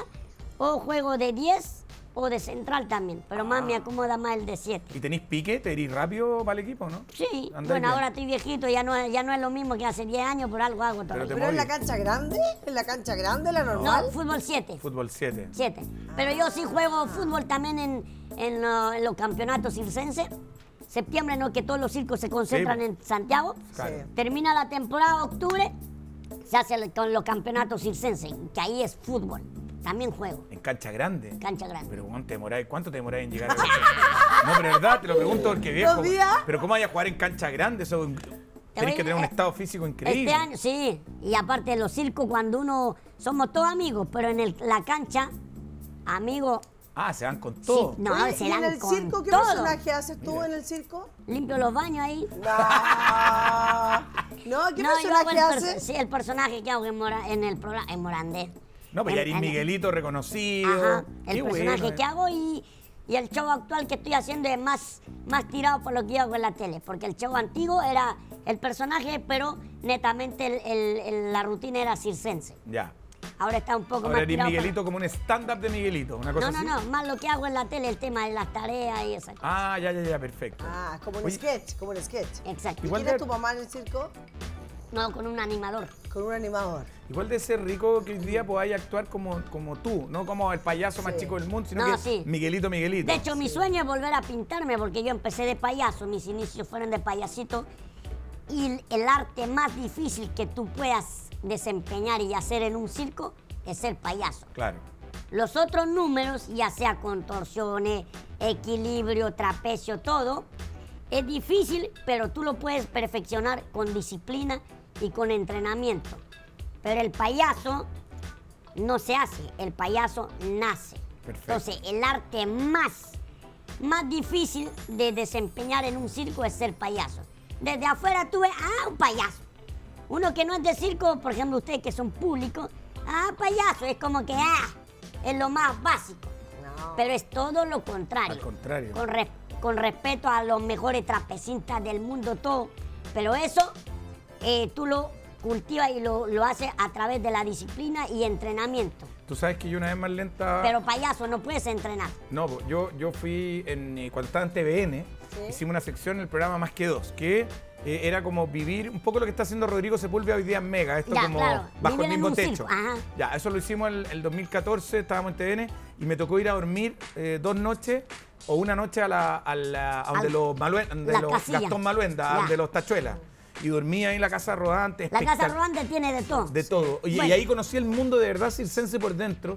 o juego de 10 o de central también, pero más me acomoda más el de 7. ¿Y tenés pique? ¿Te herís rápido para el equipo, no? Sí, bueno, ahora estoy viejito, ya no es lo mismo que hace 10 años, por algo hago todavía. ¿Pero en la cancha grande? ¿En la cancha grande, la normal? No, fútbol 7. Fútbol 7. 7. Pero yo sí juego fútbol también en los campeonatos circenses. Septiembre, no, que todos los circos se concentran en Santiago. Claro. Termina la temporada, octubre, se hace con los campeonatos circenses, que ahí es fútbol. También juego. ¿En cancha grande? En cancha grande. Pero ¿cuánto te demoráis en llegar a No, pero verdad, te lo pregunto porque viejo. Pero ¿cómo vaya a jugar en cancha grande? Tenés que tener un estado físico increíble. Este año, sí. Y aparte de los circos, cuando uno... Somos todos amigos, pero en la cancha, amigos... Ah, se van con todo. Sí, no, oye, se dan con todo. ¿En el circo qué personaje haces tú en el circo? Limpio los baños ahí. No, ¿qué personaje haces? Sí, el personaje que hago en el programa, en Morandé. No, pues ya eres Miguelito reconocido. Ajá, el personaje que hago y el show actual que estoy haciendo es más tirado por lo que yo hago en la tele. Porque el show antiguo era el personaje, pero netamente la rutina era circense. Ya. Ahora está un poco más tirado. Miguelito como un stand-up de Miguelito, una cosa así. No, más lo que hago en la tele, el tema de las tareas y esas cosas. Ah, ya, perfecto. Ah, como un sketch, como un sketch. Exacto. ¿Y quién es tu mamá en el circo? No, con un animador. Con un animador. Igual de ser rico que hoy día podáis actuar como tú, no como el payaso más chico del mundo, sino que Miguelito. De hecho, mi sueño es volver a pintarme, porque yo empecé de payaso, mis inicios fueron de payasito. Y el arte más difícil que tú puedas desempeñar y hacer en un circo es ser payaso. Claro. Los otros números, ya sea contorsiones, equilibrio, trapecio, todo, es difícil, pero tú lo puedes perfeccionar con disciplina y con entrenamiento. Pero el payaso no se hace, el payaso nace. Perfecto. Entonces, el arte más difícil de desempeñar en un circo es ser payaso. Desde afuera tú ves, un payaso. Uno que no es de circo, por ejemplo, ustedes que son públicos, payaso, es como que, es lo más básico. No. Pero es todo lo contrario. Al contrario. Con respeto a los mejores trapecistas del mundo, todo. Pero eso tú lo cultivas y lo haces a través de la disciplina y entrenamiento. Tú sabes que yo una vez más lenta... Pero payaso, no puedes entrenar. No, yo fui, cuando estaba en TVN, hicimos una sección en el programa Más que Dos, que... era como vivir un poco lo que está haciendo Rodrigo Sepúlveda hoy día en Mega, esto como bajo vivir el mismo techo. Ya, eso lo hicimos en el 2014, estábamos en TVN y me tocó ir a dormir 2 noches o una noche a donde los Gastón Maluenda, de los Tachuelas. Y dormía ahí en la Casa Rodante. La Casa Rodante tiene de todo. De todo. Y ahí conocí el mundo de verdad circense por dentro.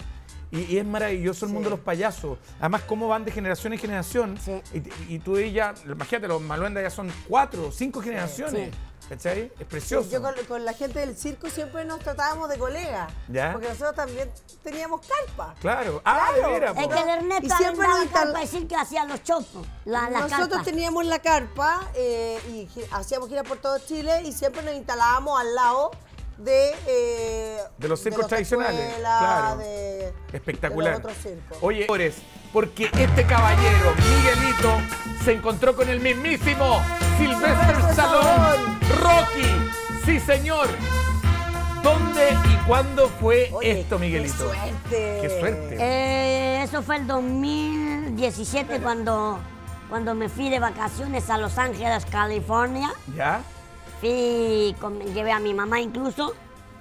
Y es maravilloso el mundo de los payasos. Además, cómo van de generación en generación. Sí. Y tú y ella, imagínate, los Maluenda ya son 4, 5 generaciones. Sí. ¿Cachai? Es precioso. Yo con la gente del circo siempre nos tratábamos de colegas. Porque nosotros también teníamos carpa. Claro. Ah, de veras. Es que el Ernesto andaba carpa decir que hacían los chopos. Nosotros teníamos la carpa y hacíamos giras por todo Chile y siempre nos instalábamos al lado de los circos tradicionales. Escuela, claro. Espectacular. Oye, porque este caballero, Miguelito, se encontró con el mismísimo Sylvester Stallone. Rocky, sí señor. ¿Dónde y cuándo fue esto, Miguelito? ¡Qué suerte! ¡Qué suerte! Eso fue el 2017, claro, cuando me fui de vacaciones a Los Ángeles, California. ¿Ya? Llevé a mi mamá incluso.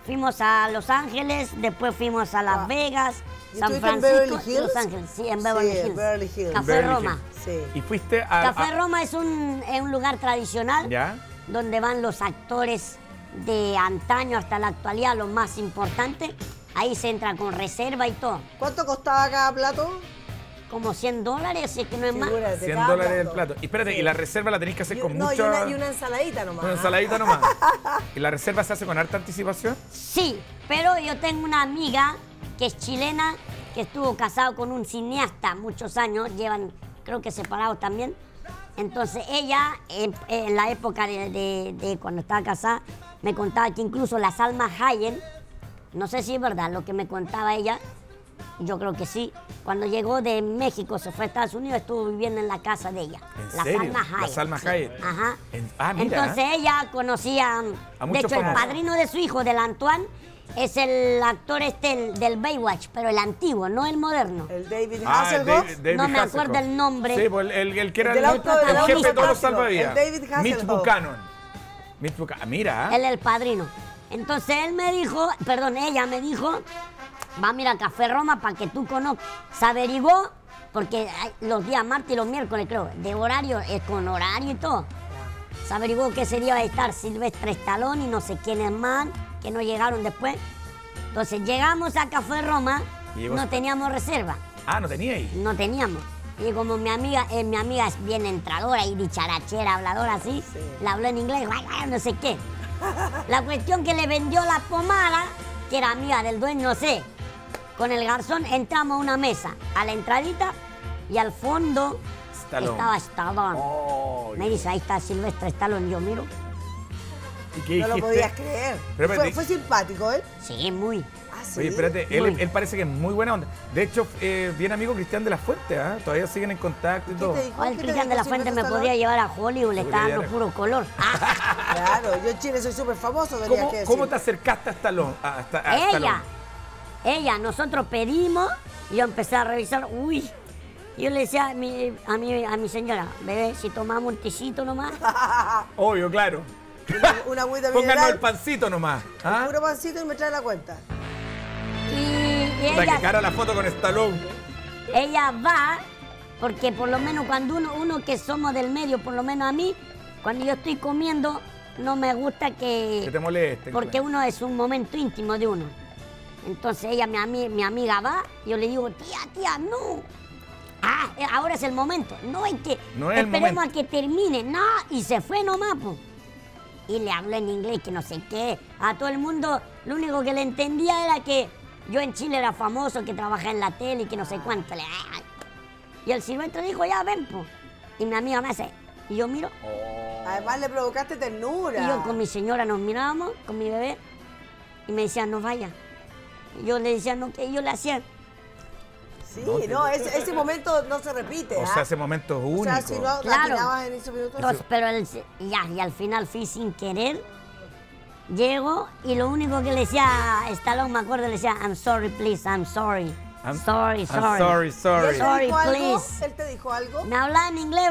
Fuimos a Los Ángeles, después fuimos a Las Vegas, San Francisco, Los Ángeles. Sí, en Beverly Hills. En Beverly Hills. Café Roma. Sí. ¿Y fuiste a...? Café Roma es un lugar tradicional, ¿ya?, donde van los actores de antaño hasta la actualidad, lo más importante. Ahí se entra con reserva y todo. ¿Cuánto costaba cada plato? Como $100, si es que no es más. $100 el plato. Y espérate, y la reserva la tenés que hacer con mucha... No, y una ensaladita nomás. Una ensaladita nomás. ¿Y la reserva se hace con harta anticipación? Sí, pero yo tengo una amiga que es chilena, que estuvo casado con un cineasta muchos años, llevan, creo que separados también. Entonces ella, en la época de cuando estaba casada, me contaba que incluso las almas Hayen, no sé si es verdad lo que me contaba ella, yo creo que sí, cuando llegó de México, se fue a Estados Unidos, estuvo viviendo en la casa de ella. ¿En serio? Las almas Hayen. Sí. Ajá. Mira. Entonces ella conocía, de hecho el padrino de su hijo, del Antoine, es el actor del Baywatch, pero el antiguo, no el moderno. El David Hasselhoff. No me acuerdo el nombre. Sí, pues el que era el jefe de todos los salvavidas. El David Hasselhoff. Mitch Buchanan. Mitch Buchanan, mira. Él es el padrino. Entonces él me dijo, perdón, ella me dijo, vamos a ir a Café Roma para que tú conozcas. Se averiguó, porque los días martes y los miércoles, creo, de horario, es con horario y todo. Se averiguó que ese día va a estar Sylvester Stallone y no sé quién es más, que no llegaron después. Entonces llegamos a Café Roma, no teníamos reserva. Ah, ¿no teníais? No teníamos. Y como mi amiga es bien entradora y dicharachera, habladora así, sí, la habló en inglés, no sé qué. La cuestión que le vendió la pomada, que era amiga del dueño, no sé. Con el garzón entramos a una mesa, a la entradita, y al fondo estaba Stallone. Oh, me dice, ahí está Sylvester Stallone, yo miro. No lo podías creer. Pero, ¿Fue simpático él? Sí, muy. Ah, sí. Oye, espérate, él parece que es muy buena onda. De hecho, bien amigo Cristian de la Fuente, ¿eh? Todavía siguen en contacto y todo. El Cristian de la Fuente me podía llevar a Hollywood, le estaba dando puro color. Claro, yo en Chile soy súper famoso. ¿Cómo te acercaste a Stallone? Ella, nosotros pedimos, y yo empecé a revisar, uy. Yo le decía a mi señora, bebé, si tomamos un tecito nomás. Obvio, claro. Una agüita mineral. Pónganos el pancito nomás. ¿Ah? Puro pancito y me trae la cuenta. Y ella... Para que cara la foto con Stallone. Ella va, porque por lo menos cuando uno que somos del medio, por lo menos a mí, cuando yo estoy comiendo, no me gusta que te moleste. Porque uno es un momento íntimo de uno. Entonces ella, mi amiga va, yo le digo, tía, no. Ah, ahora es el momento. No hay que... No es esperemos a que termine. No, y se fue nomás, pues. Y le hablé en inglés que no sé qué. A todo el mundo, lo único que le entendía era que yo en Chile era famoso, que trabajaba en la tele y que no sé cuánto. Y el silvestre dijo, ya ven, po. Y mi amiga me hace, y yo miro. Además le provocaste ternura. Y yo con mi señora nos mirábamos, con mi bebé, y me decía, no vaya. Y yo le decía, no, que yo le hacía. Sí, no, ese momento no se repite. O sea, ese momento es único. O sea, si no terminabas en esos minutos. Pero y al final fui sin querer, llego y lo único que le decía a Stallone, me acuerdo, le decía, I'm sorry, please, I'm sorry. I'm sorry. Sorry, please. ¿Él te dijo algo? Me hablaba en inglés.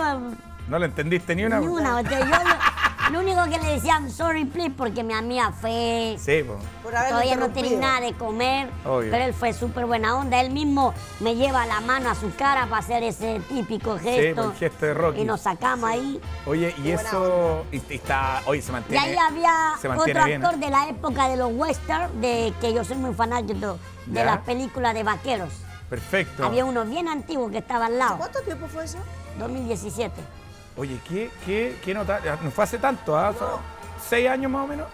No le entendiste ni una. Ni una. Yo lo único que le decía, I'm sorry, please, porque mi amiga fue... Sí, po. Todavía no tenía nada de comer. Obvio. Pero él fue súper buena onda. Él mismo me lleva la mano a su cara para hacer ese típico gesto. Sí, el gesto de Rocky. Y nos sacamos ahí. Oye, y eso... Y está... Oye, se mantiene. Y ahí había otro bien actor de la época de los westerns, que yo soy muy fanático de las películas de vaqueros. Perfecto. Había uno bien antiguo que estaba al lado. ¿Cuánto tiempo fue eso? 2017. Oye, ¿qué notable? No fue hace tanto, ¿ah? No. 6 años más o menos.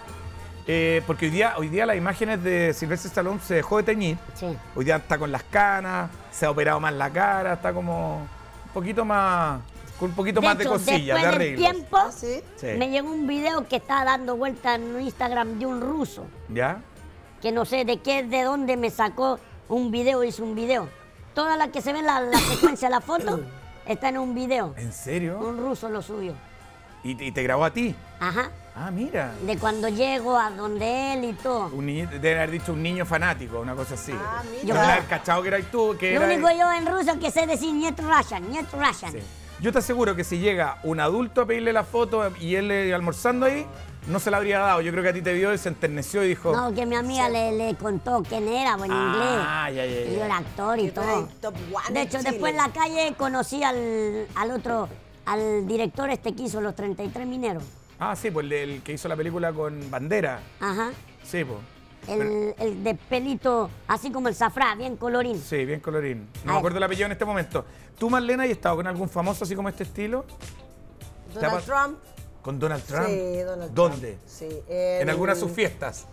Porque hoy día las imágenes de Sylvester Stallone se dejó de teñir. Sí. Hoy día está con las canas, se ha operado más la cara, está como un poquito más... Con un poquito más de cosilla, de arreglos. Después del tiempo, me llegó un video que estaba dando vuelta en Instagram de un ruso. ¿Ya? Que no sé de qué, de dónde me sacó un video, hizo un video. Toda la que se ve la secuencia de la foto está en un video. ¿En serio? Un ruso lo subió. ¿Y te grabó a ti? Ajá. Ah, mira. De cuando llego a donde él y todo. Un niño, deben haber dicho un niño fanático, una cosa así. Ah, mira. Cachado que eras tú. Que lo era único yo en ruso que sé decir Niet Russian, Niet Russian. Sí. Yo te aseguro que si llega un adulto a pedirle la foto y él almorzando ahí, no se la habría dado. Yo creo que a ti te vio y se enterneció y dijo... No, que mi amiga le contó quién era, en inglés. Ah, ya, ya, ya. Y yo era actor y todo. De hecho, después en la calle conocí al otro... Al director que hizo Los 33 Mineros. Ah, sí, pues el que hizo la película con Bandera. Ajá. Sí, pues. El de pelito, así como el safrá, bien colorín. Sí, bien colorín. No me acuerdo el apellido en este momento. ¿Tú, Marlene, has estado con algún famoso así como este estilo? Donald Trump. ¿Con Donald Trump? Sí, Donald Trump. ¿Dónde? Sí. En alguna de sus fiestas.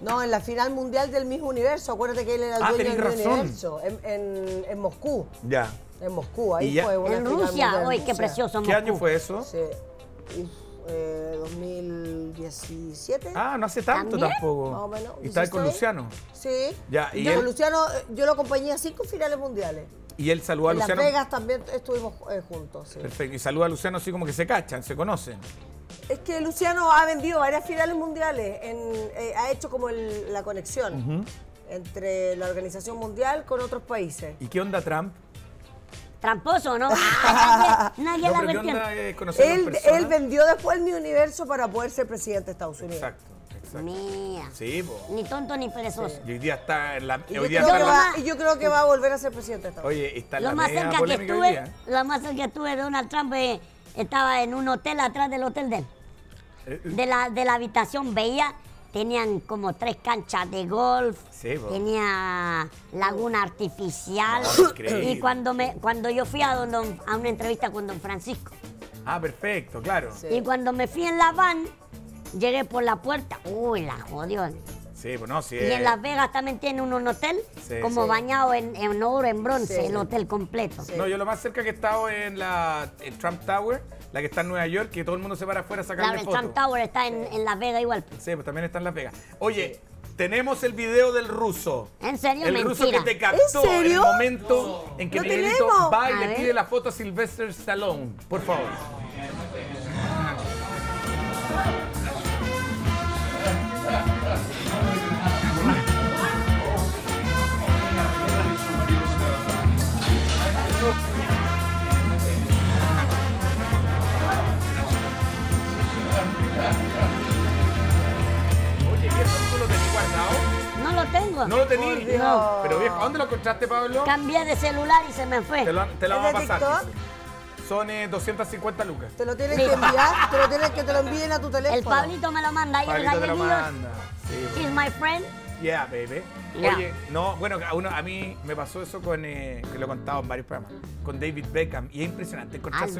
No, en la final mundial del mismo universo. Acuérdate que él era el dueño del universo. En Moscú. Ya. En Moscú, ahí fue. En Rusia, hoy qué precioso. ¿Qué año fue eso? Sí. 2017. Ah, no hace tanto tampoco. Más o menos. ¿Y está con Luciano? Sí. Con Luciano yo lo acompañé a 5 finales mundiales. Y él saluda a Luciano. En Las Vegas también estuvimos juntos. Sí. Perfecto. Y saluda a Luciano así como que se cachan, se conocen. Es que Luciano ha vendido varias finales mundiales. Ha hecho como la conexión entre la organización mundial con otros países. ¿Y qué onda Trump? Tramposo, ¿no? Nadie la vendió. Él vendió después Mi Universo para poder ser presidente de Estados Unidos. Exacto, exacto. Mira. Sí, po. Ni tonto ni perezoso. Sí. Y hoy día está en la... yo creo que va a volver a ser presidente de Estados Unidos. Oye, está en la media polémica hoy día. Lo más cerca que estuve de Donald Trump estaba en un hotel atrás del hotel de él. De la habitación veía... Tenían como 3 canchas de golf, tenía laguna artificial. No, y cuando yo fui a una entrevista con don Francisco. Ah, perfecto, claro. Sí. Y cuando me fui en la van, llegué por la puerta. Uy, la jodió. Sí, pues no, sí. Y en Las Vegas también tiene un hotel como bañado en oro, en bronce, el hotel completo. Sí. No, yo lo más cerca que he estado en la Trump Tower, la que está en Nueva York, que todo el mundo se para afuera a sacarle fotos. Claro, el Trump Tower está en Las Vegas igual. Sí, pues también está en Las Vegas. Oye, tenemos el video del ruso. ¿En serio? El mentira. Ruso que te captó en el momento en que Miguelito va y le pide la foto a Sylvester Stallone. Por favor. No lo tenía. No. Pero viejo, ¿a dónde lo encontraste, Pablo? Cambié de celular y se me fue. Te la vamos a pasar. Son 250 lucas. Te lo tienes que enviar, te lo tienes que te lo envíen a tu teléfono. El Pablito me lo manda, ahí el galleguillo. Sí, he's my friend. Yeah, baby. Yeah. Oye, no, bueno, a mí me pasó eso con, que lo he contado en varios programas, con David Beckham. Y es impresionante encontrarse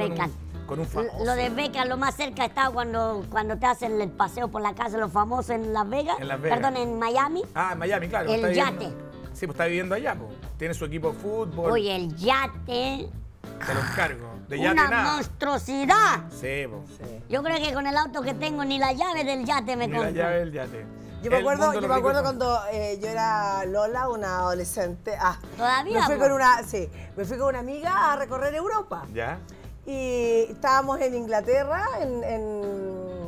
con un famoso. Lo de Beckham, lo más cerca está cuando te hacen el paseo por la casa los famosos en Las Vegas. En Las Vegas. Perdón, en Miami. Ah, en Miami, claro. El yate. Sí, pues está viviendo allá, pues. Tiene su equipo de fútbol. Oye, el yate. Te lo encargo. De yate una nada. Monstruosidad. Sí, pues. Sí. Yo creo que con el auto que tengo ni la llave del yate me compro. Ni la llave del yate. Yo me acuerdo cuando yo era Lola, una adolescente. ¿Todavía? Me fui con una amiga a recorrer Europa. ¿Ya? Y estábamos en Inglaterra, en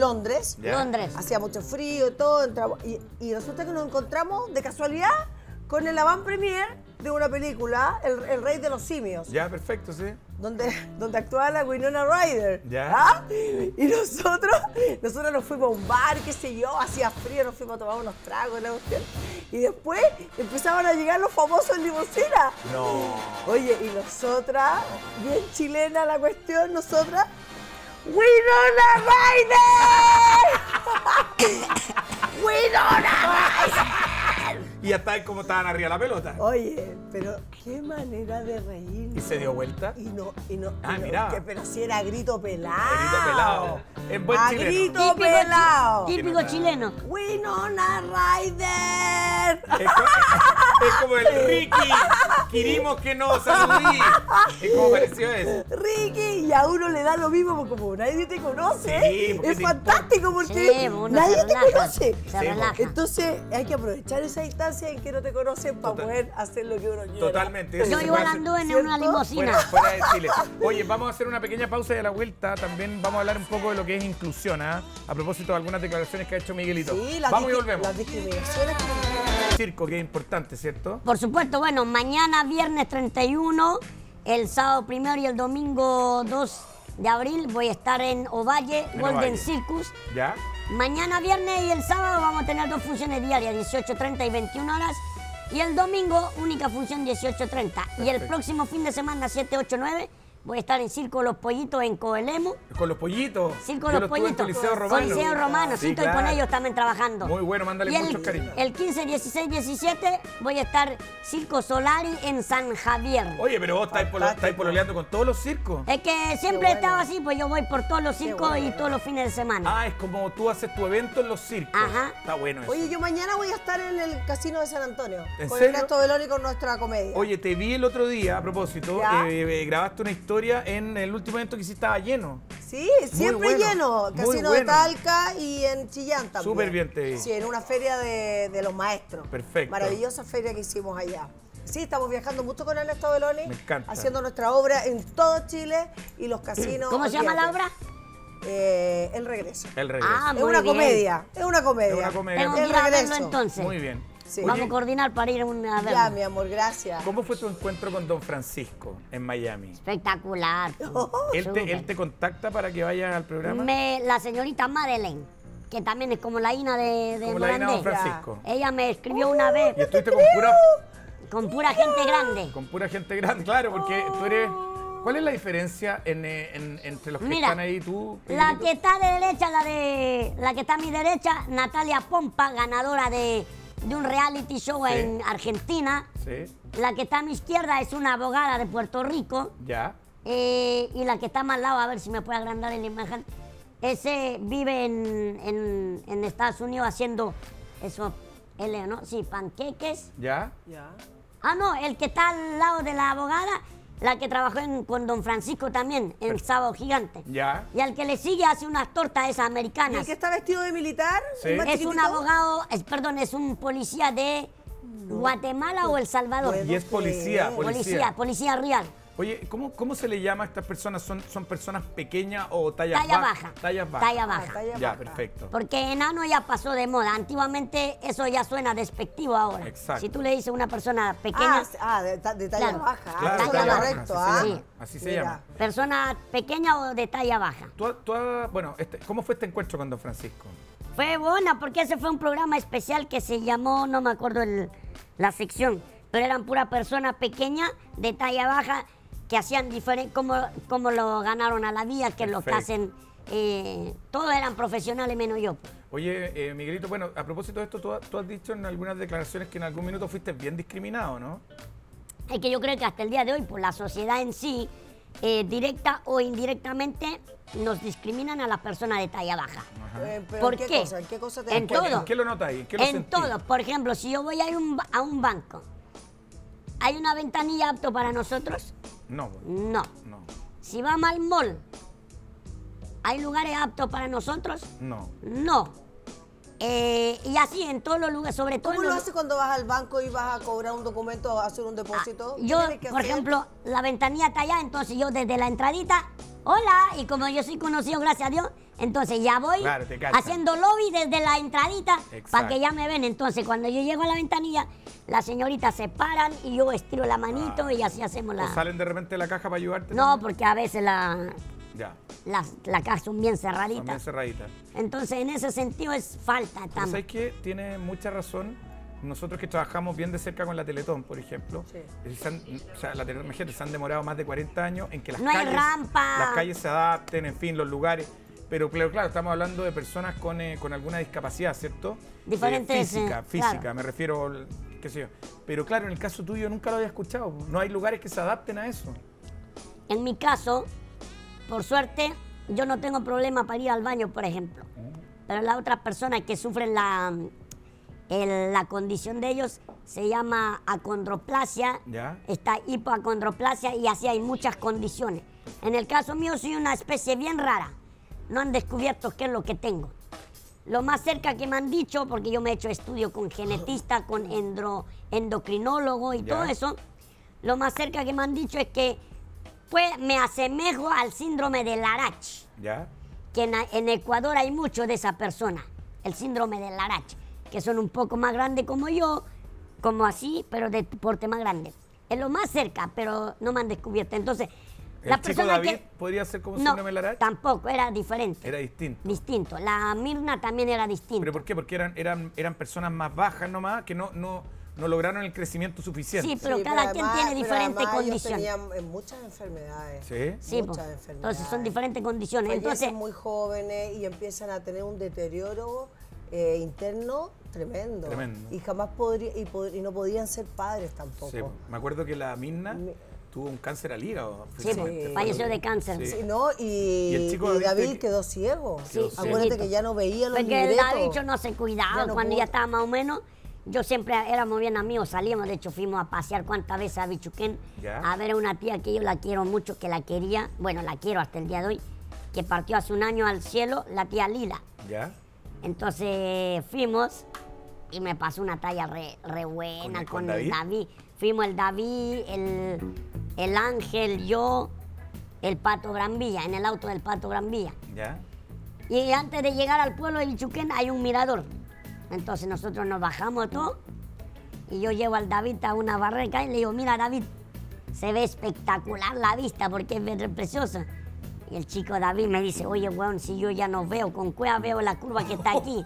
Londres. ¿Ya? Londres. Hacía mucho frío y todo. Y resulta que nos encontramos de casualidad con el avant-premier de una película, El Rey de los Simios. Ya, perfecto, sí. Donde actuaba la Winona Ryder. Ya. ¿Ah? Y nosotros nos fuimos a un bar, qué sé yo, hacía frío, nos fuimos a tomar unos tragos, la cuestión. Y después empezaban a llegar los famosos en limusina. No. Oye, y nosotras, bien chilena la cuestión, nosotras... ¡Winona Ryder! ¡Winona Ryder! Y hasta ahí como estaban arriba la pelota. Oye, pero qué manera de reír. ¿Y se dio vuelta? Y no. Ah, mira. Pero si era grito pelado. Grito pelado. En buen chileno. Grito pelado. Típico chileno. Winona Ryder. Es como el Ricky, querimos que no saludí. Es como pareció eso. Ricky, y a uno le da lo mismo porque como nadie te conoce. Sí, es fantástico porque nadie te conoce. Se relaja. Entonces hay que aprovechar esa distancia en que no te conocen para poder hacer lo que uno quiere. Totalmente. Eso yo volando en una limusina. Fuera de Chile. Oye, vamos a hacer una pequeña pausa y a la vuelta también vamos a hablar un poco de lo que es inclusión, ¿ah? A propósito de algunas declaraciones que ha hecho Miguelito. Sí, vamos y volvemos. Las discriminaciones. Circo, que es importante, ¿cierto? Por supuesto, bueno, mañana viernes 31, el sábado 1 y el domingo 2 de abril voy a estar en Ovalle, Golden Circus. ¿Ya? Mañana viernes y el sábado vamos a tener dos funciones diarias, 18:30 y 21 horas. Y el domingo, única función 18:30. Y el próximo fin de semana, 7, 8, 9... voy a estar en Circo Los Pollitos en Coelemu. ¿Con Los Pollitos? Circo Los Pollitos. Coliseo Romano. Coliseo Romano, sí, estoy con ellos también trabajando. Muy bueno, mándale muchos cariños. El 15, 16, 17 voy a estar Circo Solari en San Javier. Oye, pero vos estáis pololeando con todos los circos. Es que siempre he estado así, pues yo voy por todos los circos y todos los fines de semana. Ah, es como tú haces tu evento en los circos. Ajá. Está bueno eso. Oye, yo mañana voy a estar en el Casino de San Antonio. ¿En serio? Con Ernesto Velón y con nuestra comedia. Oye, te vi el otro día, a propósito, grabaste una historia en el último evento que sí estaba lleno. Sí, siempre lleno. Casino de Talca y en Chillán también. Súper bien te vi. Sí, en una feria de los maestros. Perfecto. Maravillosa feria que hicimos allá. Sí, estamos viajando mucho con Ernesto Beloni. Me encanta. Haciendo nuestra obra en todo Chile y los casinos. ¿Cómo se llama la obra? El Regreso. El Regreso. Ah, es una comedia. Es una comedia. Es una comedia. El Regreso. Entonces. Muy bien. Sí. Vamos a coordinar para ir a ver. Ya, mi amor, gracias. ¿Cómo fue tu encuentro con Don Francisco en Miami? Espectacular. ¿Él te contacta para que vayas al programa? La señorita Marlen, que también es como la Ina de como Morandé. La Ina Don Francisco. Ella me escribió una vez. ¿Y estuviste con pura gente grande? Con pura gente grande, claro, porque tú eres... ¿Cuál es la diferencia entre los que están ahí tú? La que está de derecha, la que está a mi derecha, Natalia Pompa, ganadora de un reality show en Argentina. Sí. La que está a mi izquierda es una abogada de Puerto Rico. Ya. Y la que está más al lado, a ver si me puede agrandar en la imagen, ese vive en Estados Unidos haciendo eso, ¿no? Sí, panqueques. Ya. Ya. Ah, no, el que está al lado de la abogada, la que trabajó con Don Francisco también, en Sábado Gigante. Ya. Y al que le sigue hace unas tortas esas americanas. ¿Y el que está vestido de militar? Sí. Es un abogado, perdón, es un policía de Guatemala o El Salvador. Y es policía. Policía real. Oye, ¿cómo se le llama a estas personas? ¿Son personas pequeñas o talla baja? Talla baja. Talla baja. Ya, perfecto. Porque enano ya pasó de moda. Antiguamente eso ya suena despectivo ahora. Exacto. Si tú le dices a una persona pequeña... de talla baja. Claro, talla correcto. Así se llama. Persona pequeña o de talla baja. Bueno, ¿cómo fue este encuentro con Don Francisco? Fue buena, porque ese fue un programa especial que se llamó, no me acuerdo la sección, pero eran puras personas pequeñas de talla baja que hacían diferente, como lo ganaron a la vida, que los que hacen, todos eran profesionales menos yo. Oye, Miguelito, bueno, a propósito de esto, tú has dicho en algunas declaraciones que en algún minuto fuiste bien discriminado, ¿no? Es que yo creo que hasta el día de hoy, por la sociedad en sí, directa o indirectamente, nos discriminan a las personas de talla baja. ¿Por qué? ¿En qué lo notas ahí? En todo. Por ejemplo, si yo voy a ir a un banco, ¿hay una ventanilla apto para nosotros? No. No. No. Si vamos al mall, ¿hay lugares aptos para nosotros? No. No. Y así en todos los lugares, sobre todo... ¿Cómo lo haces cuando vas al banco y vas a cobrar un documento, a hacer un depósito? Yo, por ejemplo, la ventanilla está allá, entonces yo desde la entradita, hola, y como yo soy conocido, gracias a Dios, entonces ya voy haciendo lobby desde la entradita para que ya me ven. Entonces cuando yo llego a la ventanilla, las señoritas se paran y yo estiro la manito y así hacemos la... ¿O salen de repente de la caja para ayudarte? No, porque a veces las cajas son bien cerraditas. Son bien cerraditas. Entonces en ese sentido es falta. ¿Sabes qué? Tiene mucha razón. Nosotros que trabajamos bien de cerca con la Teletón, por ejemplo, la Teletón, imagínate, se han demorado más de 40 años en que las calles se adapten, en fin, los lugares. Pero claro, estamos hablando de personas con alguna discapacidad, ¿cierto? Diferentes. Física, me refiero, qué sé yo. Pero claro, en el caso tuyo nunca lo había escuchado. No hay lugares que se adapten a eso. En mi caso, por suerte, yo no tengo problema para ir al baño, por ejemplo. Pero las otras personas que sufren la condición de ellos se llama acondroplasia, ¿ya? Está hipoacondroplasia y así hay muchas condiciones. En el caso mío soy una especie bien rara. No han descubierto qué es lo que tengo. Lo más cerca que me han dicho, porque yo me he hecho estudio con genetista, con endocrinólogo y ¿ya? todo eso, lo más cerca que me han dicho es que pues, me asemejo al síndrome de Larache, ¿ya? Que en Ecuador hay mucho de esa persona, el síndrome de Larache, que son un poco más grandes como yo, como así, pero de porte más grande. Es lo más cerca, pero no me han descubierto. Entonces, la persona Chico David que... podría ser como síndrome de Larache? Tampoco, era diferente. Era distinto. Distinto. La Mirna también era distinta. ¿Pero por qué? Porque eran personas más bajas nomás, que no lograron el crecimiento suficiente. Sí, pero cada quien tiene diferentes condiciones. Ellos tenían muchas enfermedades. Sí, sí, muchas enfermedades. Entonces son diferentes condiciones. Entonces muy jóvenes y empiezan a tener un deterioro interno tremendo. Tremendo. Y jamás no podían ser padres tampoco. Sí, me acuerdo que la Mirna tuvo un cáncer al hígado. Sí, falleció de cáncer. Sí. Sí, ¿no? Y el Chico David quedó ciego. Sí, sí. Acuérdate que ya no veía los libretos. Porque el David no se cuidaba cuando ya estaba más o menos. Yo siempre éramos bien amigos, salíamos, de hecho fuimos a pasear cuántas veces a Bichuquén, a ver a una tía que yo la quiero mucho, que la quería, bueno, la quiero hasta el día de hoy, que partió hace un año al cielo, la tía Lila. ¿Ya? Entonces fuimos y me pasó una talla re buena con David? Fuimos el David, el Ángel, yo, el Pato Gran Villa, en el auto del Pato Gran Villa. ¿Ya? Y antes de llegar al pueblo de Bichuquén hay un mirador. Entonces nosotros nos bajamos todo y yo llevo al David a una barranca y le digo, mira David, se ve espectacular la vista porque es preciosa. Y el Chico David me dice, oye, weón, si yo ya no veo, con cueva veo la curva que está aquí.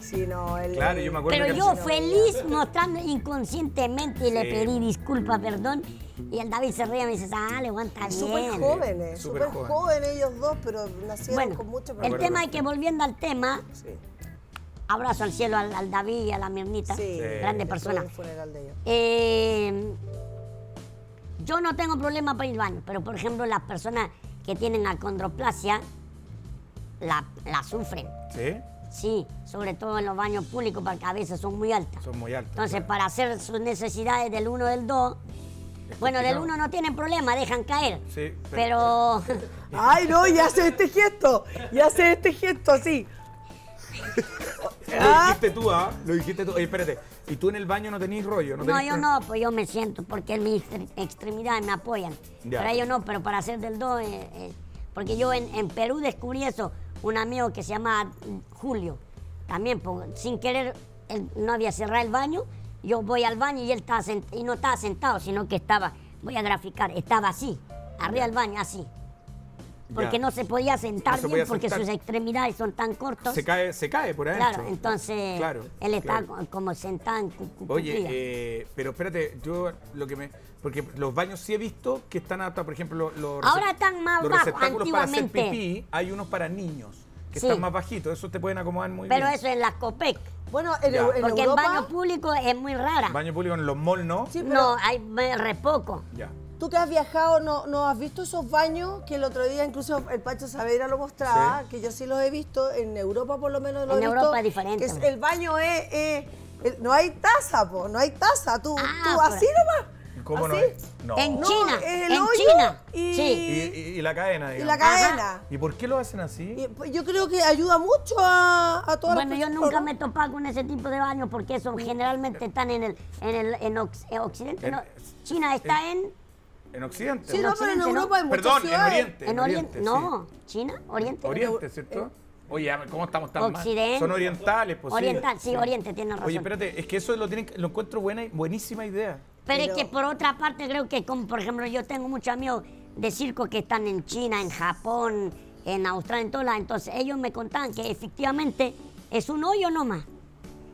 Sí, no, claro, yo me acuerdo. Pero yo feliz mostrando inconscientemente y le pedí disculpa, perdón. Y el David se ríe y me dice, ah, levanta bien. Súper jóvenes ellos dos, pero nacieron con mucho problema. El tema es que volviendo al tema, abrazo al cielo al David y a la Mirnita, grande persona. Yo no tengo problema para ir al baño, pero por ejemplo las personas que tienen acondroplasia la sufren. ¿Sí? Sí, sobre todo en los baños públicos, porque a veces son muy altas. Son muy altas. Entonces, para hacer sus necesidades del 1 del 2, bueno, del 1 no tienen problema, dejan caer. Sí, pero... ¡Ay, no! ¡Ya hace este gesto! ¡Ya hace este gesto así! Lo dijiste tú, ¿ah? Lo dijiste tú. Oye, espérate, ¿y tú en el baño no tenés rollo? No, yo no, pues yo me siento, porque en mis extremidades me apoyan. Ya. Pero ellos no, pero para hacer del 2... porque yo en Perú descubrí eso. Un amigo que se llama Julio, también sin querer, él no había cerrado el baño, yo voy al baño y él estaba y no estaba sentado, sino que estaba, voy a graficar, estaba así, arriba del baño, así. Porque no se podía sentar bien porque sus extremidades son tan cortas. Se cae por adentro. Claro, entonces él estaba como sentado en cuclillas. Oye, pero espérate, yo lo que porque los baños sí he visto que están hasta, por ejemplo, ahora están más bajos. Antiguamente para hacer pipí, hay unos para niños que están más bajitos, esos te pueden acomodar muy bien. Pero eso en las COPEC. Bueno, porque el baño público es muy rara. El baño público en los malls no. Sí, pero... No, hay re poco. Ya. Tú que has viajado, ¿no has visto esos baños? Que el otro día incluso el Pancho Saavedra lo mostraba, que yo sí los he visto, en Europa por lo menos lo he visto. En Europa es diferente. El baño no hay taza, po, no hay taza. Tú así nomás. ¿Cómo no es? No. En China, en China. Y la cadena, digamos. Y la cadena. Ajá. ¿Y por qué lo hacen así? Yo creo que ayuda mucho a todas las personas. Bueno, yo nunca me he topado con ese tipo de baños porque eso generalmente están en Occidente. No, China está en Occidente. Sí, no, pero en Europa hay muchas ciudades. Perdón, en Oriente. No, China, Oriente. Oriente, ¿cierto? Oye, ¿cómo estamos tan mal? Son orientales, pues. Oriental, sí, Oriente, tiene razón. Oye, espérate, es que eso lo encuentro buenísima idea. Pero es que por otra parte creo que, como por ejemplo, yo tengo muchos amigos de circo que están en China, en Japón, en Australia, en todas las... Entonces ellos me contaban que efectivamente es un hoyo nomás.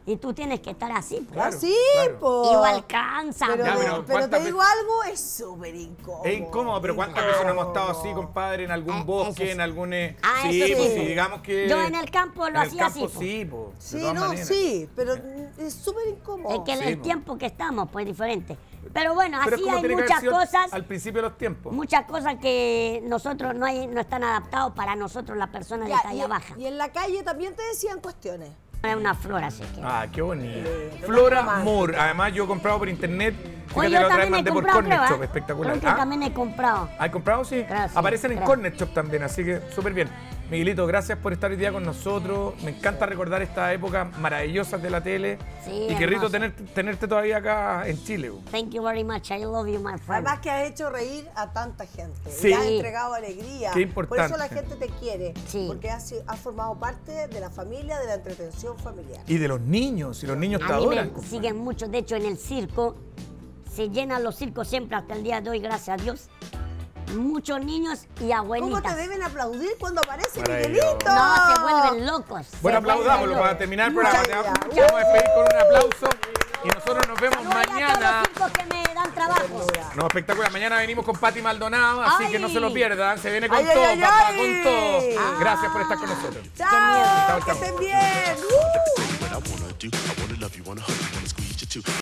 Y tú tienes que estar así. Claro, así, po. Y lo alcanza. Pero te digo algo, es súper incómodo. Es incómodo, pero ¿cuántas personas hemos estado así, compadre? En algún bosque, en algún... sí, pues sí, digamos que... Yo en el campo lo hacía así. En el campo sí, po. Sí, pero es súper incómodo. Es que el tiempo que estamos, pues, es diferente. Pero bueno, así hay muchas cosas... Al principio de los tiempos. Muchas cosas que nosotros no están adaptados para nosotros, las personas de talla baja. Y en la calle también te decían cuestiones. Es una flor, así que... Ah, qué bonito. Flora Moore. Además, yo he comprado por internet. Fíjate, la otra vez mandé por Corner Shop, espectacular. Yo también he comprado. ¿Has comprado? Sí. Aparecen en Corner Shop también, así que súper bien. Miguelito, gracias por estar hoy día con nosotros. Me encanta recordar estas épocas maravillosas de la tele. Sí, y qué rico tenerte todavía acá en Chile. Thank you very much. I love you, my friend. Además que has hecho reír a tanta gente. Sí. Y has entregado alegría. Qué importante. Por eso la gente te quiere. Sí. Porque has formado parte de la familia, de la entretención familiar. Y de los niños. Y los niños te adoran. Me siguen mucho. De hecho, en el circo, se llenan los circos siempre hasta el día de hoy, gracias a Dios. Muchos niños y abuelitas. ¿Cómo te deben aplaudir cuando aparece Miguelito? No, se vuelven locos. Bueno, aplaudámoslo para terminar el programa. Vamos a despedir con un aplauso. Y nosotros nos vemos mañana. No, espectacular. Mañana venimos con Pati Maldonado, así que no se lo pierdan. Se viene con todo, papá, con todo. Gracias por estar con nosotros. Chao, que estén bien.